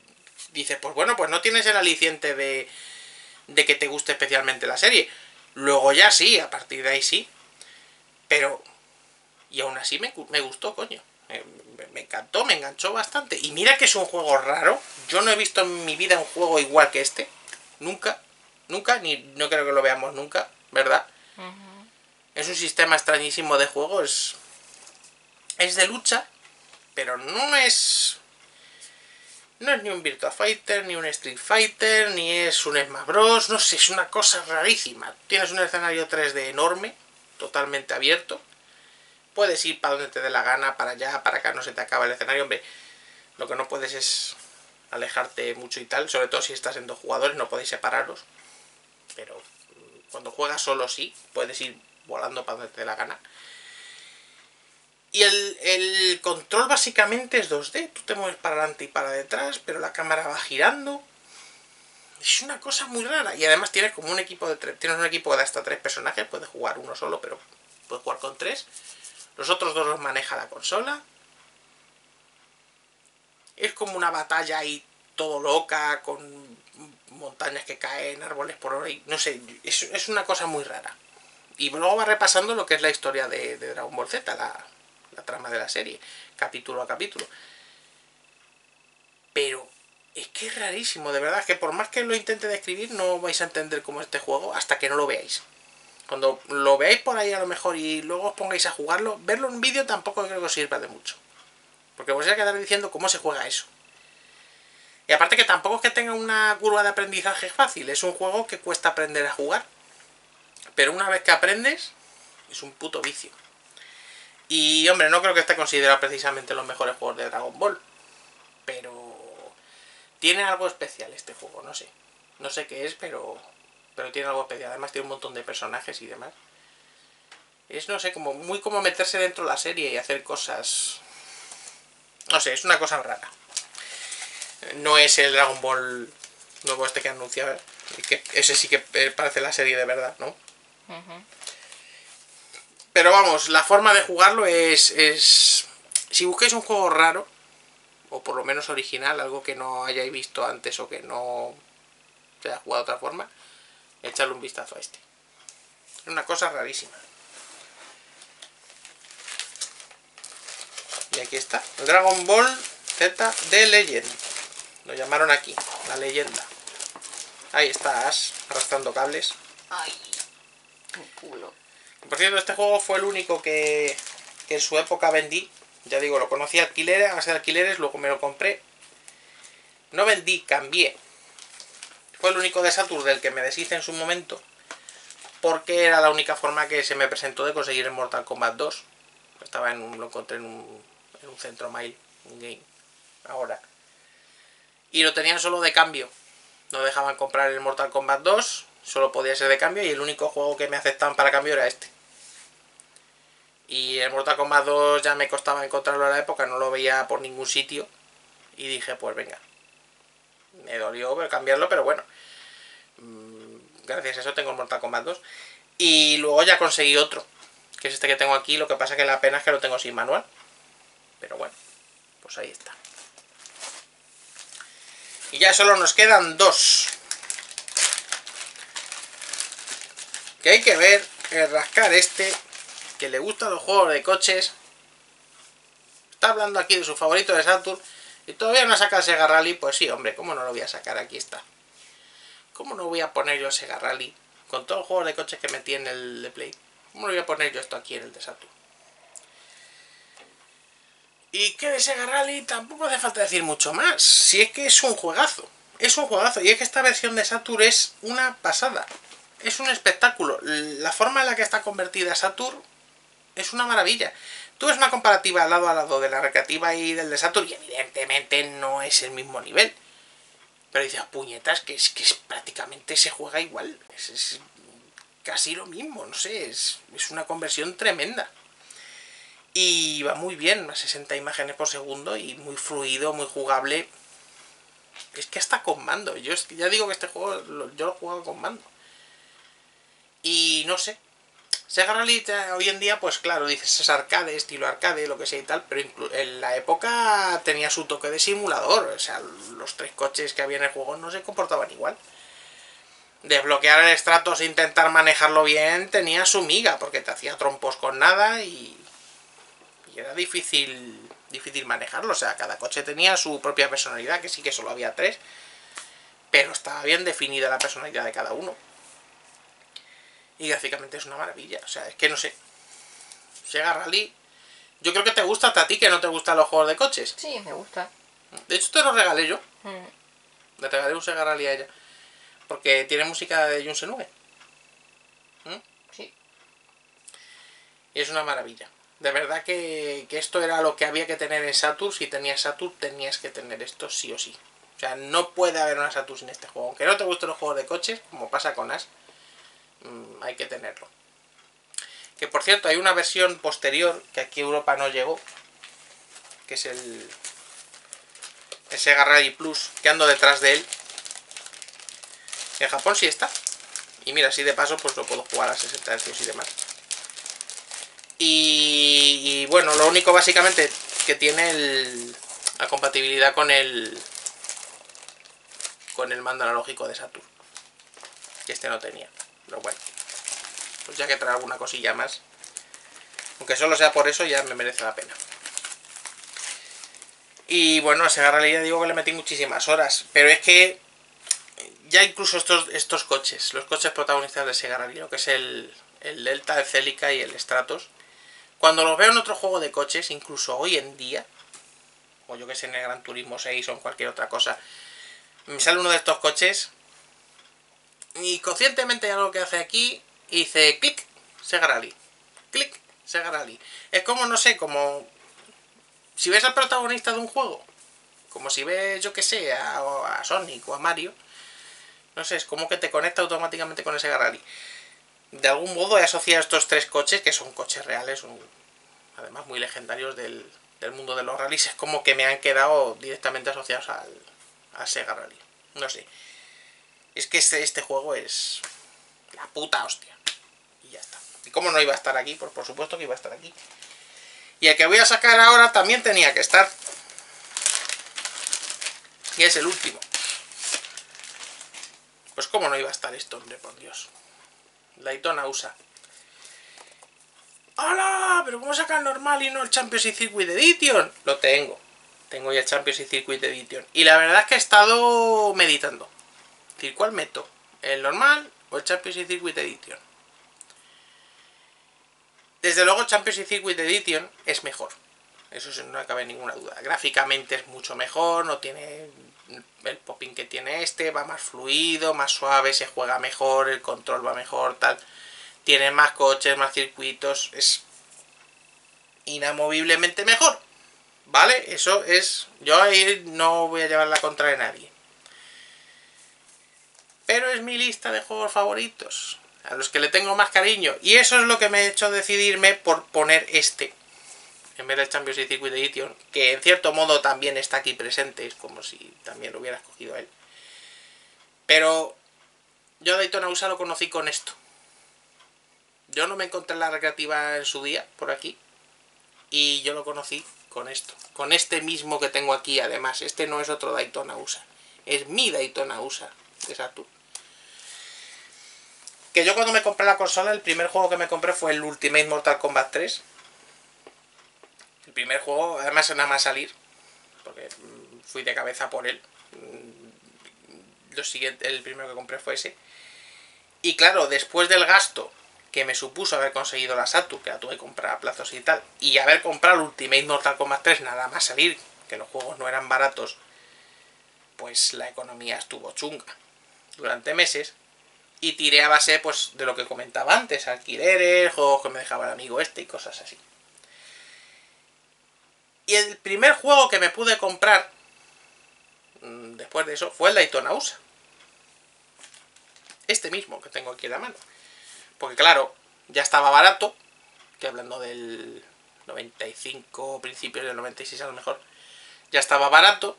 dices, pues bueno, pues no tienes el aliciente de, de que te guste especialmente la serie. Luego ya sí, a partir de ahí sí. Pero... Y aún así me, me gustó, coño. Me, me encantó, me enganchó bastante. Y mira que es un juego raro. Yo no he visto en mi vida un juego igual que este. Nunca. Nunca, ni no creo que lo veamos nunca, ¿verdad? Uh-huh. Es un sistema extrañísimo de juego, es, es de lucha, pero no es no es ni un Virtua Fighter, ni un Street Fighter, ni es un Smash Bros, no sé, es una cosa rarísima. Tienes un escenario tres D enorme, totalmente abierto, puedes ir para donde te dé la gana, para allá, para acá, no se te acaba el escenario, hombre, lo que no puedes es alejarte mucho y tal, sobre todo si estás en dos jugadores, no podéis separaros, pero cuando juegas solo sí, puedes ir volando para donde te dé la gana. Y el, el control básicamente es dos D. Tú te mueves para adelante y para detrás, pero la cámara va girando. Es una cosa muy rara. Y además tienes como un equipo de tres, tienes un equipo de hasta tres personajes. Puedes jugar uno solo, pero puedes jugar con tres. Los otros dos los maneja la consola. Es como una batalla ahí todo loca, con montañas que caen, árboles por ahí. No sé, es, es una cosa muy rara. Y luego va repasando lo que es la historia de, de Dragon Ball Z, la, la trama de la serie, capítulo a capítulo. Pero es que es rarísimo, de verdad, que por más que lo intente describir no vais a entender cómo es este juego hasta que no lo veáis. Cuando lo veáis por ahí a lo mejor y luego os pongáis a jugarlo, verlo en vídeo tampoco creo que os sirva de mucho. Porque os vais a quedar diciendo cómo se juega eso. Y aparte que tampoco es que tenga una curva de aprendizaje fácil, es un juego que cuesta aprender a jugar. Pero una vez que aprendes, es un puto vicio. Y, hombre, no creo que esté considerado precisamente los mejores juegos de Dragon Ball. Pero tiene algo especial este juego, no sé. No sé qué es, pero pero tiene algo especial. Además tiene un montón de personajes y demás. Es, no sé, como muy como meterse dentro de la serie y hacer cosas... No sé, es una cosa rara. No es el Dragon Ball nuevo este que anunciaba. Que ese sí que parece la serie de verdad, ¿no? Uh-huh. Pero vamos, la forma de jugarlo es, es... Si busquéis un juego raro, o por lo menos original, algo que no hayáis visto antes o que no se haya jugado de otra forma, echadle un vistazo a este. Es una cosa rarísima. Y aquí está, Dragon Ball Z The Legend. Lo llamaron aquí, la leyenda. Ahí estás, arrastrando cables. Ay. Culo. Por cierto, este juego fue el único que, que en su época vendí. Ya digo, lo conocí alquileres, a base de alquileres, luego me lo compré. No vendí, cambié. Fue el único de Saturn del que me deshice en su momento. Porque era la única forma que se me presentó de conseguir el Mortal Kombat dos. Estaba en un, lo encontré en un, en un centro mail, un game, ahora. Y lo tenían solo de cambio. No dejaban comprar el Mortal Kombat dos. Solo podía ser de cambio y el único juego que me aceptaban para cambio era este. Y el Mortal Kombat dos ya me costaba encontrarlo en la época, no lo veía por ningún sitio. Y dije, pues venga. Me dolió cambiarlo, pero bueno. gracias a eso tengo el Mortal Kombat dos. Y luego ya conseguí otro, que es este que tengo aquí. Lo que pasa que la pena es que lo tengo sin manual. Pero bueno, pues ahí está. Y ya solo nos quedan dos. Que hay que ver el rascar este, que le gusta los juegos de coches. Está hablando aquí de su favorito de Saturn. Y todavía no saca el Sega Rally. Pues sí, hombre, ¿cómo no lo voy a sacar? Aquí está. ¿Cómo no voy a poner yo el Sega Rally? Con todos los juegos de coches que metí en el de Play. ¿Cómo lo voy a poner yo esto aquí en el de Saturn? Y que de Sega Rally tampoco hace falta decir mucho más. Si es que es un juegazo. Es un juegazo. Y es que esta versión de Saturn es una pasada. Es un espectáculo. La forma en la que está convertida Saturn es una maravilla. Tú ves una comparativa lado a lado de la recreativa y del de Saturn, y evidentemente no es el mismo nivel. Pero dices, puñetas, que es que es, prácticamente se juega igual. Es, es casi lo mismo, no sé, es, es una conversión tremenda. Y va muy bien, a sesenta imágenes por segundo y muy fluido, muy jugable. Es que hasta con mando. Yo es que ya digo que este juego lo, yo lo he jugado con mando. Y no sé. Sega Rally hoy en día, pues claro, dices es arcade, estilo arcade, lo que sea y tal, pero en la época tenía su toque de simulador, o sea, los tres coches que había en el juego no se comportaban igual. Desbloquear el Stratos e intentar manejarlo bien tenía su miga, porque te hacía trompos con nada y, y era difícil, difícil manejarlo, o sea, cada coche tenía su propia personalidad, que sí que solo había tres, pero estaba bien definida la personalidad de cada uno. Y gráficamente es una maravilla, o sea, es que no sé. Sega Rally, yo creo que te gusta hasta a ti, que no te gustan los juegos de coches. Sí, me gusta. De hecho te lo regalé yo. Mm. Le regalé un Sega Rally a ella. Porque tiene música de Jun Senue. ¿Mm? Sí. Y es una maravilla. De verdad que, que esto era lo que había que tener en Saturn. Si tenías Saturn tenías que tener esto sí o sí. O sea, no puede haber una Saturn sin este juego. Aunque no te gusten los juegos de coches, como pasa con Ash, hay que tenerlo. Que por cierto, hay una versión posterior que aquí en Europa no llegó, que es el, el Sega Rally Plus, que ando detrás de él. En Japón sí está. Y mira, así de paso pues lo puedo jugar a sesenta Hz y demás. Y, y bueno, lo único básicamente que tiene el, la compatibilidad con el con el mando analógico de Saturn, que este no tenía. Pero bueno, pues ya que trae alguna cosilla más, aunque solo sea por eso, ya me merece la pena. Y bueno, a Sega Rally ya digo que le metí muchísimas horas, pero es que ya incluso estos, estos coches, los coches protagonistas de Sega Rally, lo que es el, el Delta, el Celica y el Stratos, cuando los veo en otro juego de coches, incluso hoy en día, o yo que sé, en el Gran Turismo seis o en cualquier otra cosa, me sale uno de estos coches y conscientemente algo que hace aquí y dice clic, Sega Rally, clic, Sega Rally. Es como, no sé, como si ves al protagonista de un juego, como si ves, yo que sé, a, a Sonic o a Mario, no sé, es como que te conecta automáticamente con el Sega Rally. De algún modo he asociado estos tres coches, que son coches reales, son además muy legendarios del, del mundo de los rallies, es como que me han quedado directamente asociados al, al Sega Rally, no sé. Es que este, este juego es la puta hostia. Y ya está. ¿Y cómo no iba a estar aquí? Pues por supuesto que iba a estar aquí. Y el que voy a sacar ahora también tenía que estar. Y es el último. Pues cómo no iba a estar esto, hombre, por Dios. Daytona U S A. ¡Hala! ¿Pero cómo saca el normal y no el Champions y Circuit Edition? Lo tengo. Tengo ya el Champions y Circuit Edition. Y la verdad es que he estado meditando. ¿Cuál meto? ¿El normal o el Champions y Circuit Edition? Desde luego el Champions y Circuit Edition es mejor. Eso no cabe ninguna duda. Gráficamente es mucho mejor, no tiene el popping que tiene este, va más fluido, más suave, se juega mejor, el control va mejor, tal. Tiene más coches, más circuitos, es inamoviblemente mejor. ¿Vale? Eso es... Yo ahí no voy a llevar la contra de nadie. Pero es mi lista de juegos favoritos, a los que le tengo más cariño. Y eso es lo que me ha hecho decidirme por poner este, en vez del Champions y Circuit Edition, que en cierto modo también está aquí presente, es como si también lo hubiera escogido él. Pero Yo Daytona USA lo conocí con esto. Yo no me encontré en la recreativa en su día, por aquí. Y yo lo conocí con esto. Con este mismo que tengo aquí, además. Este no es otro Daytona USA. Es mi Daytona USA de Saturn. Que yo cuando me compré la consola, el primer juego que me compré fue el Ultimate Mortal Kombat tres. El primer juego, además nada más salir, porque fui de cabeza por él. Lo siguiente, el primero que compré fue ese. Y claro, después del gasto que me supuso haber conseguido la Saturn, que la tuve que comprar a plazos y tal, y haber comprado el Ultimate Mortal Kombat tres nada más salir, que los juegos no eran baratos, pues la economía estuvo chunga durante meses. Y tiré a base pues de lo que comentaba antes, alquileres, juegos que me dejaba el amigo este y cosas así. Y el primer juego que me pude comprar después de eso fue el Daytona USA. Este mismo que tengo aquí en la mano. Porque claro, ya estaba barato, que hablando del noventa y cinco, principios del noventa y seis a lo mejor, ya estaba barato.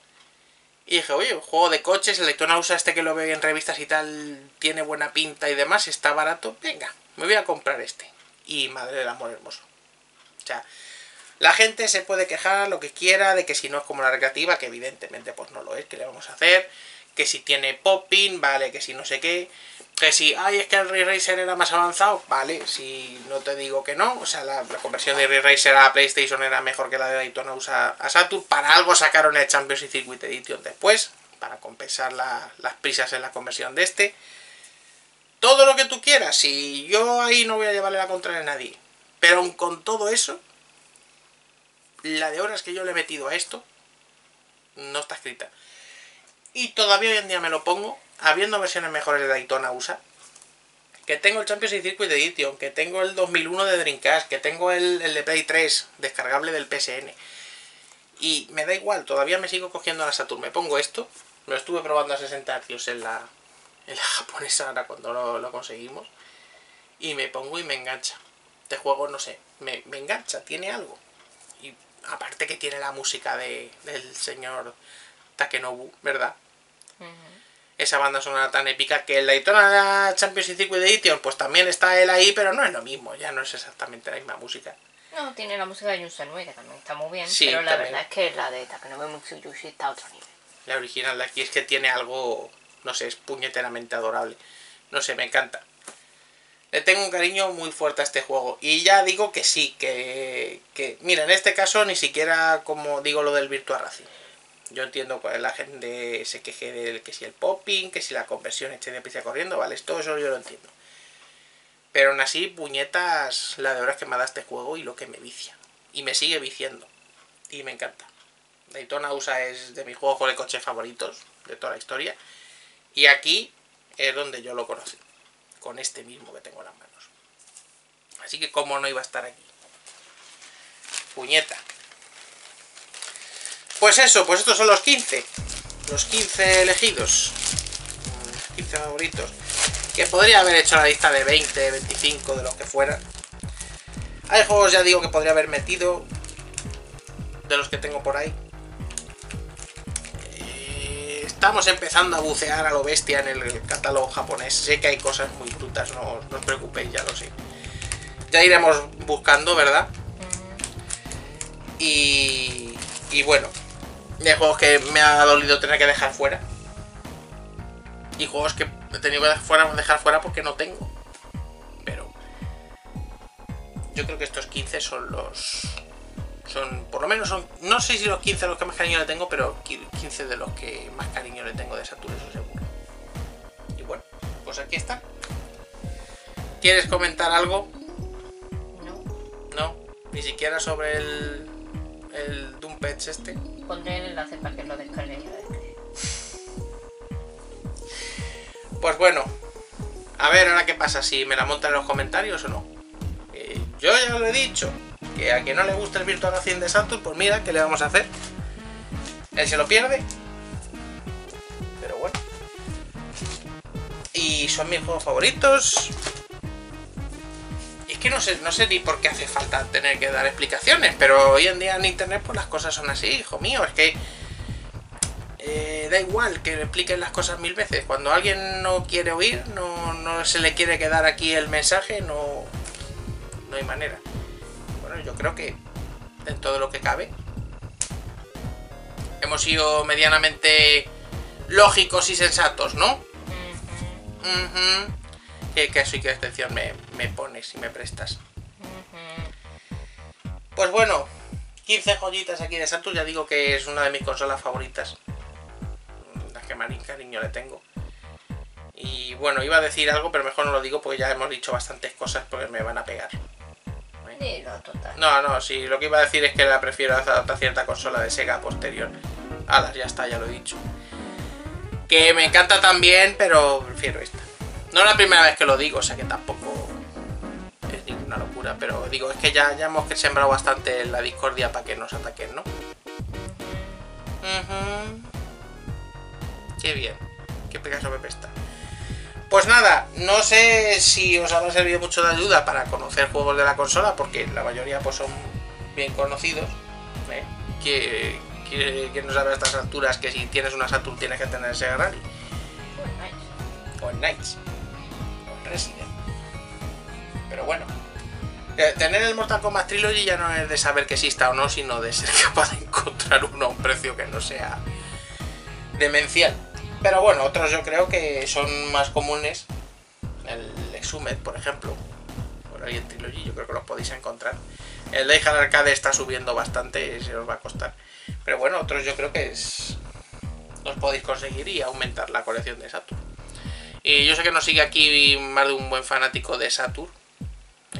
Y dije, oye, un juego de coches, el Daytona USA este que lo veo en revistas y tal, tiene buena pinta y demás, está barato, venga, me voy a comprar este. Y madre del amor hermoso. O sea, la gente se puede quejar lo que quiera de que si no es como la recreativa, que evidentemente pues no lo es, que le vamos a hacer, que si tiene popping, vale, que si no sé qué, que si, ay, es que el RayRacer era más avanzado, vale, si no te digo que no, o sea, la, la conversión de RayRacer a PlayStation era mejor que la de Daytona USA a Saturn, para algo sacaron el Champions y Circuit Edition después, para compensar la, las prisas en la conversión de este, todo lo que tú quieras, y yo ahí no voy a llevarle la contra a nadie, pero aun con todo eso, la de horas que yo le he metido a esto, no está escrita. Y todavía hoy en día me lo pongo, habiendo versiones mejores de Daytona USA, que tengo el Champions y Circuit Edition, que tengo el dos mil uno de Dreamcast, que tengo el, el de Play tres, descargable del P S N. Y me da igual, todavía me sigo cogiendo a la Saturn. Me pongo esto, me lo estuve probando a sesenta hercios en la, en la japonesa ahora cuando lo, lo conseguimos. Y me pongo y me engancha. Este juego, no sé, me, me engancha, tiene algo. Y aparte que tiene la música de, del señor Takenobu, ¿verdad? Uh-huh. Esa banda sonora tan épica que el Daytona Champions y Circuit Edition, pues también está él ahí, pero no es lo mismo, ya no es exactamente la misma música. No, tiene la música de Yusanue, que también está muy bien, sí, pero la también. Verdad es que la de Takenobu Mitsuyushi está a otro nivel. La original de aquí es que tiene algo, no sé, es puñeteramente adorable. No sé, me encanta. Le tengo un cariño muy fuerte a este juego. Y ya digo que sí, que... que mira, en este caso ni siquiera como digo lo del Virtua Racing. Yo entiendo que la gente se queje del que si el popping, que si la conversión esté de prisa corriendo, vale, todo eso yo lo entiendo. Pero aún así, puñetas, la de horas que me da este juego y lo que me vicia. Y me sigue viciando. Y me encanta. Daytona USA es de mis juegos de coches favoritos de toda la historia. Y aquí es donde yo lo conocí. Con este mismo que tengo en las manos. Así que cómo no iba a estar aquí. Puñeta. Pues eso, pues estos son los quince. Los quince elegidos. Los quince favoritos. Que podría haber hecho la lista de veinte, veinticinco, de los que fueran. Hay juegos, ya digo, que podría haber metido. De los que tengo por ahí. Eh, estamos empezando a bucear a lo bestia en el catálogo japonés. Sé que hay cosas muy brutas, no, no os preocupéis, ya lo sé. Ya iremos buscando, ¿verdad? Y, y bueno... de juegos que me ha dolido tener que dejar fuera. Y juegos que he tenido que dejar fuera, dejar fuera porque no tengo. Pero yo creo que estos quince son los... son, por lo menos son... no sé si los quince los que más cariño le tengo, pero quince de los que más cariño le tengo de Saturn, eso seguro. Y bueno, pues aquí están. ¿Quieres comentar algo? No. No, ni siquiera sobre el... el Doompets este. Pondré el enlace para que lo descarguen y lo descarguen. Pues bueno, a ver ahora qué pasa, si me la montan en los comentarios o no. Eh, yo ya lo he dicho, que a quien no le gusta el Virtua Racing de Saturn, pues mira, ¿qué le vamos a hacer? Él se lo pierde. Pero bueno. Y son mis juegos favoritos. Es que no sé, no sé ni por qué hace falta tener que dar explicaciones, pero hoy en día en internet pues las cosas son así, hijo mío, es que eh, da igual que expliquen las cosas mil veces. Cuando alguien no quiere oír, no, no se le quiere quedar aquí el mensaje, no, no hay manera. Bueno, yo creo que en todo lo que cabe hemos sido medianamente lógicos y sensatos, ¿no? Uh-huh. ¿Qué caso y qué atención me, me pones y me prestas? Uh-huh. Pues bueno, quince joyitas aquí de Saturn, ya digo que es una de mis consolas favoritas, las que más cariño le tengo. Y bueno, iba a decir algo, pero mejor no lo digo porque ya hemos dicho bastantes cosas porque me van a pegar. Sí, no, total. no, no, sí, lo que iba a decir es que la prefiero a cierta consola de Sega posterior. Ala, ya está, ya lo he dicho. Que me encanta también, pero prefiero esta. No es la primera vez que lo digo, o sea que tampoco es ninguna locura. Pero digo, es que ya, ya hemos sembrado bastante la discordia para que nos ataquen, ¿no? Uh-huh. Qué bien, qué pedazo me presta. Pues nada, no sé si os habrá servido mucho de ayuda para conocer juegos de la consola, porque la mayoría pues son bien conocidos, ¿eh? Que, que, que no sabe a estas alturas que si tienes una Saturn tienes que tener Sega Rally. O el Knights. O el Resident. Pero bueno, tener el Mortal Kombat Trilogy ya no es de saber que exista o no, sino de ser capaz de encontrar uno a un precio que no sea demencial. Pero bueno, otros yo creo que son más comunes, el Exhumed, por ejemplo, por ahí el Trilogy, yo creo que los podéis encontrar. El Dayhard Arcade está subiendo bastante y se os va a costar, pero bueno, otros yo creo que es... los podéis conseguir y aumentar la colección de Saturn. Y yo sé que nos sigue aquí más de un buen fanático de Saturn,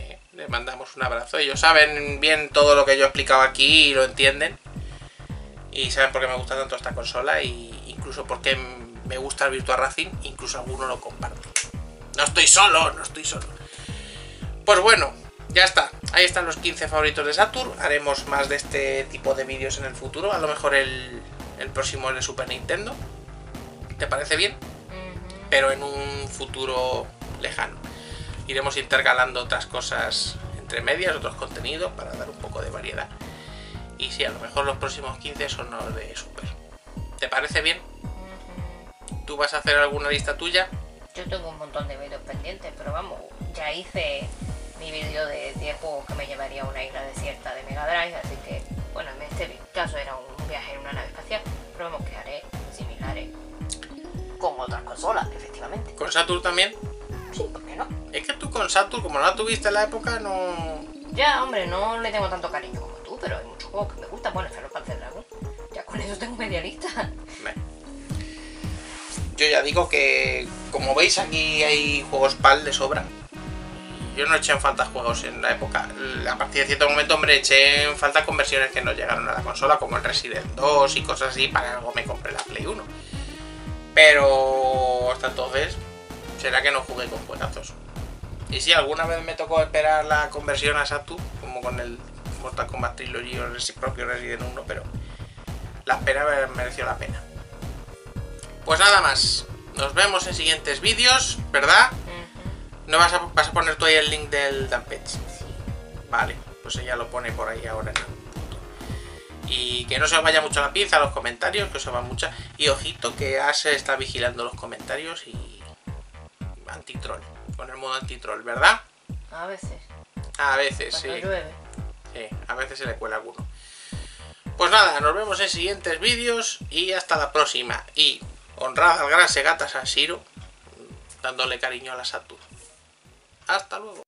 eh, le mandamos un abrazo. Ellos saben bien todo lo que yo he explicado aquí y lo entienden, y saben por qué me gusta tanto esta consola, y incluso porque me gusta el Virtua Racing, incluso alguno lo comparte. No estoy solo, no estoy solo. Pues bueno, ya está. Ahí están los quince favoritos de Saturn. Haremos más de este tipo de vídeos en el futuro. A lo mejor el, el próximo es de Super Nintendo. ¿Te parece bien? Pero en un futuro lejano. Iremos intercalando otras cosas entre medias, otros contenidos, para dar un poco de variedad. Y sí, a lo mejor los próximos quince son los de Super. ¿Te parece bien? ¿Tú vas a hacer alguna lista tuya? Yo tengo un montón de vídeos pendientes, pero vamos, ya hice mi vídeo de diez juegos que me llevaría a una isla desierta de Mega Drive, así que, bueno, en este caso era un viaje en una nave espacial, pero vamos, que haré similares con otras consolas, efectivamente. ¿Con Saturn también? Sí, ¿por qué no? Es que tú con Saturn, como no la tuviste en la época, no... Ya, hombre, no le tengo tanto cariño como tú, pero hay muchos juegos que me gustan. Bueno, Final Fantasy Dragon, ya con eso tengo media lista. Yo ya digo que, como veis, aquí hay juegos PAL de sobra. Yo no eché en falta juegos en la época. A partir de cierto momento, hombre, eché en falta conversiones que no llegaron a la consola, como el Resident dos y cosas así. Para algo me compré la Play uno. Pero hasta entonces, será que no jugué con juegazos. Y si alguna vez me tocó esperar la conversión a Saturn, como con el Mortal Kombat Trilogy o el propio Resident uno, pero la espera mereció la pena. Pues nada más, nos vemos en siguientes vídeos, ¿verdad? Uh-huh. ¿No vas a, vas a poner tú ahí el link del Dampage? Sí. Vale, pues ella lo pone por ahí ahora en algún punto. Y que no se os vaya mucho la pinza, los comentarios, que os va mucha. Y ojito que Ase está vigilando los comentarios y... antitroll, con el modo antitroll, ¿verdad? A veces. A veces, sí. Sí, a veces se le cuela alguno. Pues nada, nos vemos en siguientes vídeos y hasta la próxima. Y... honrad al gran Segata San Siro, dándole cariño a la Saturn. Hasta luego.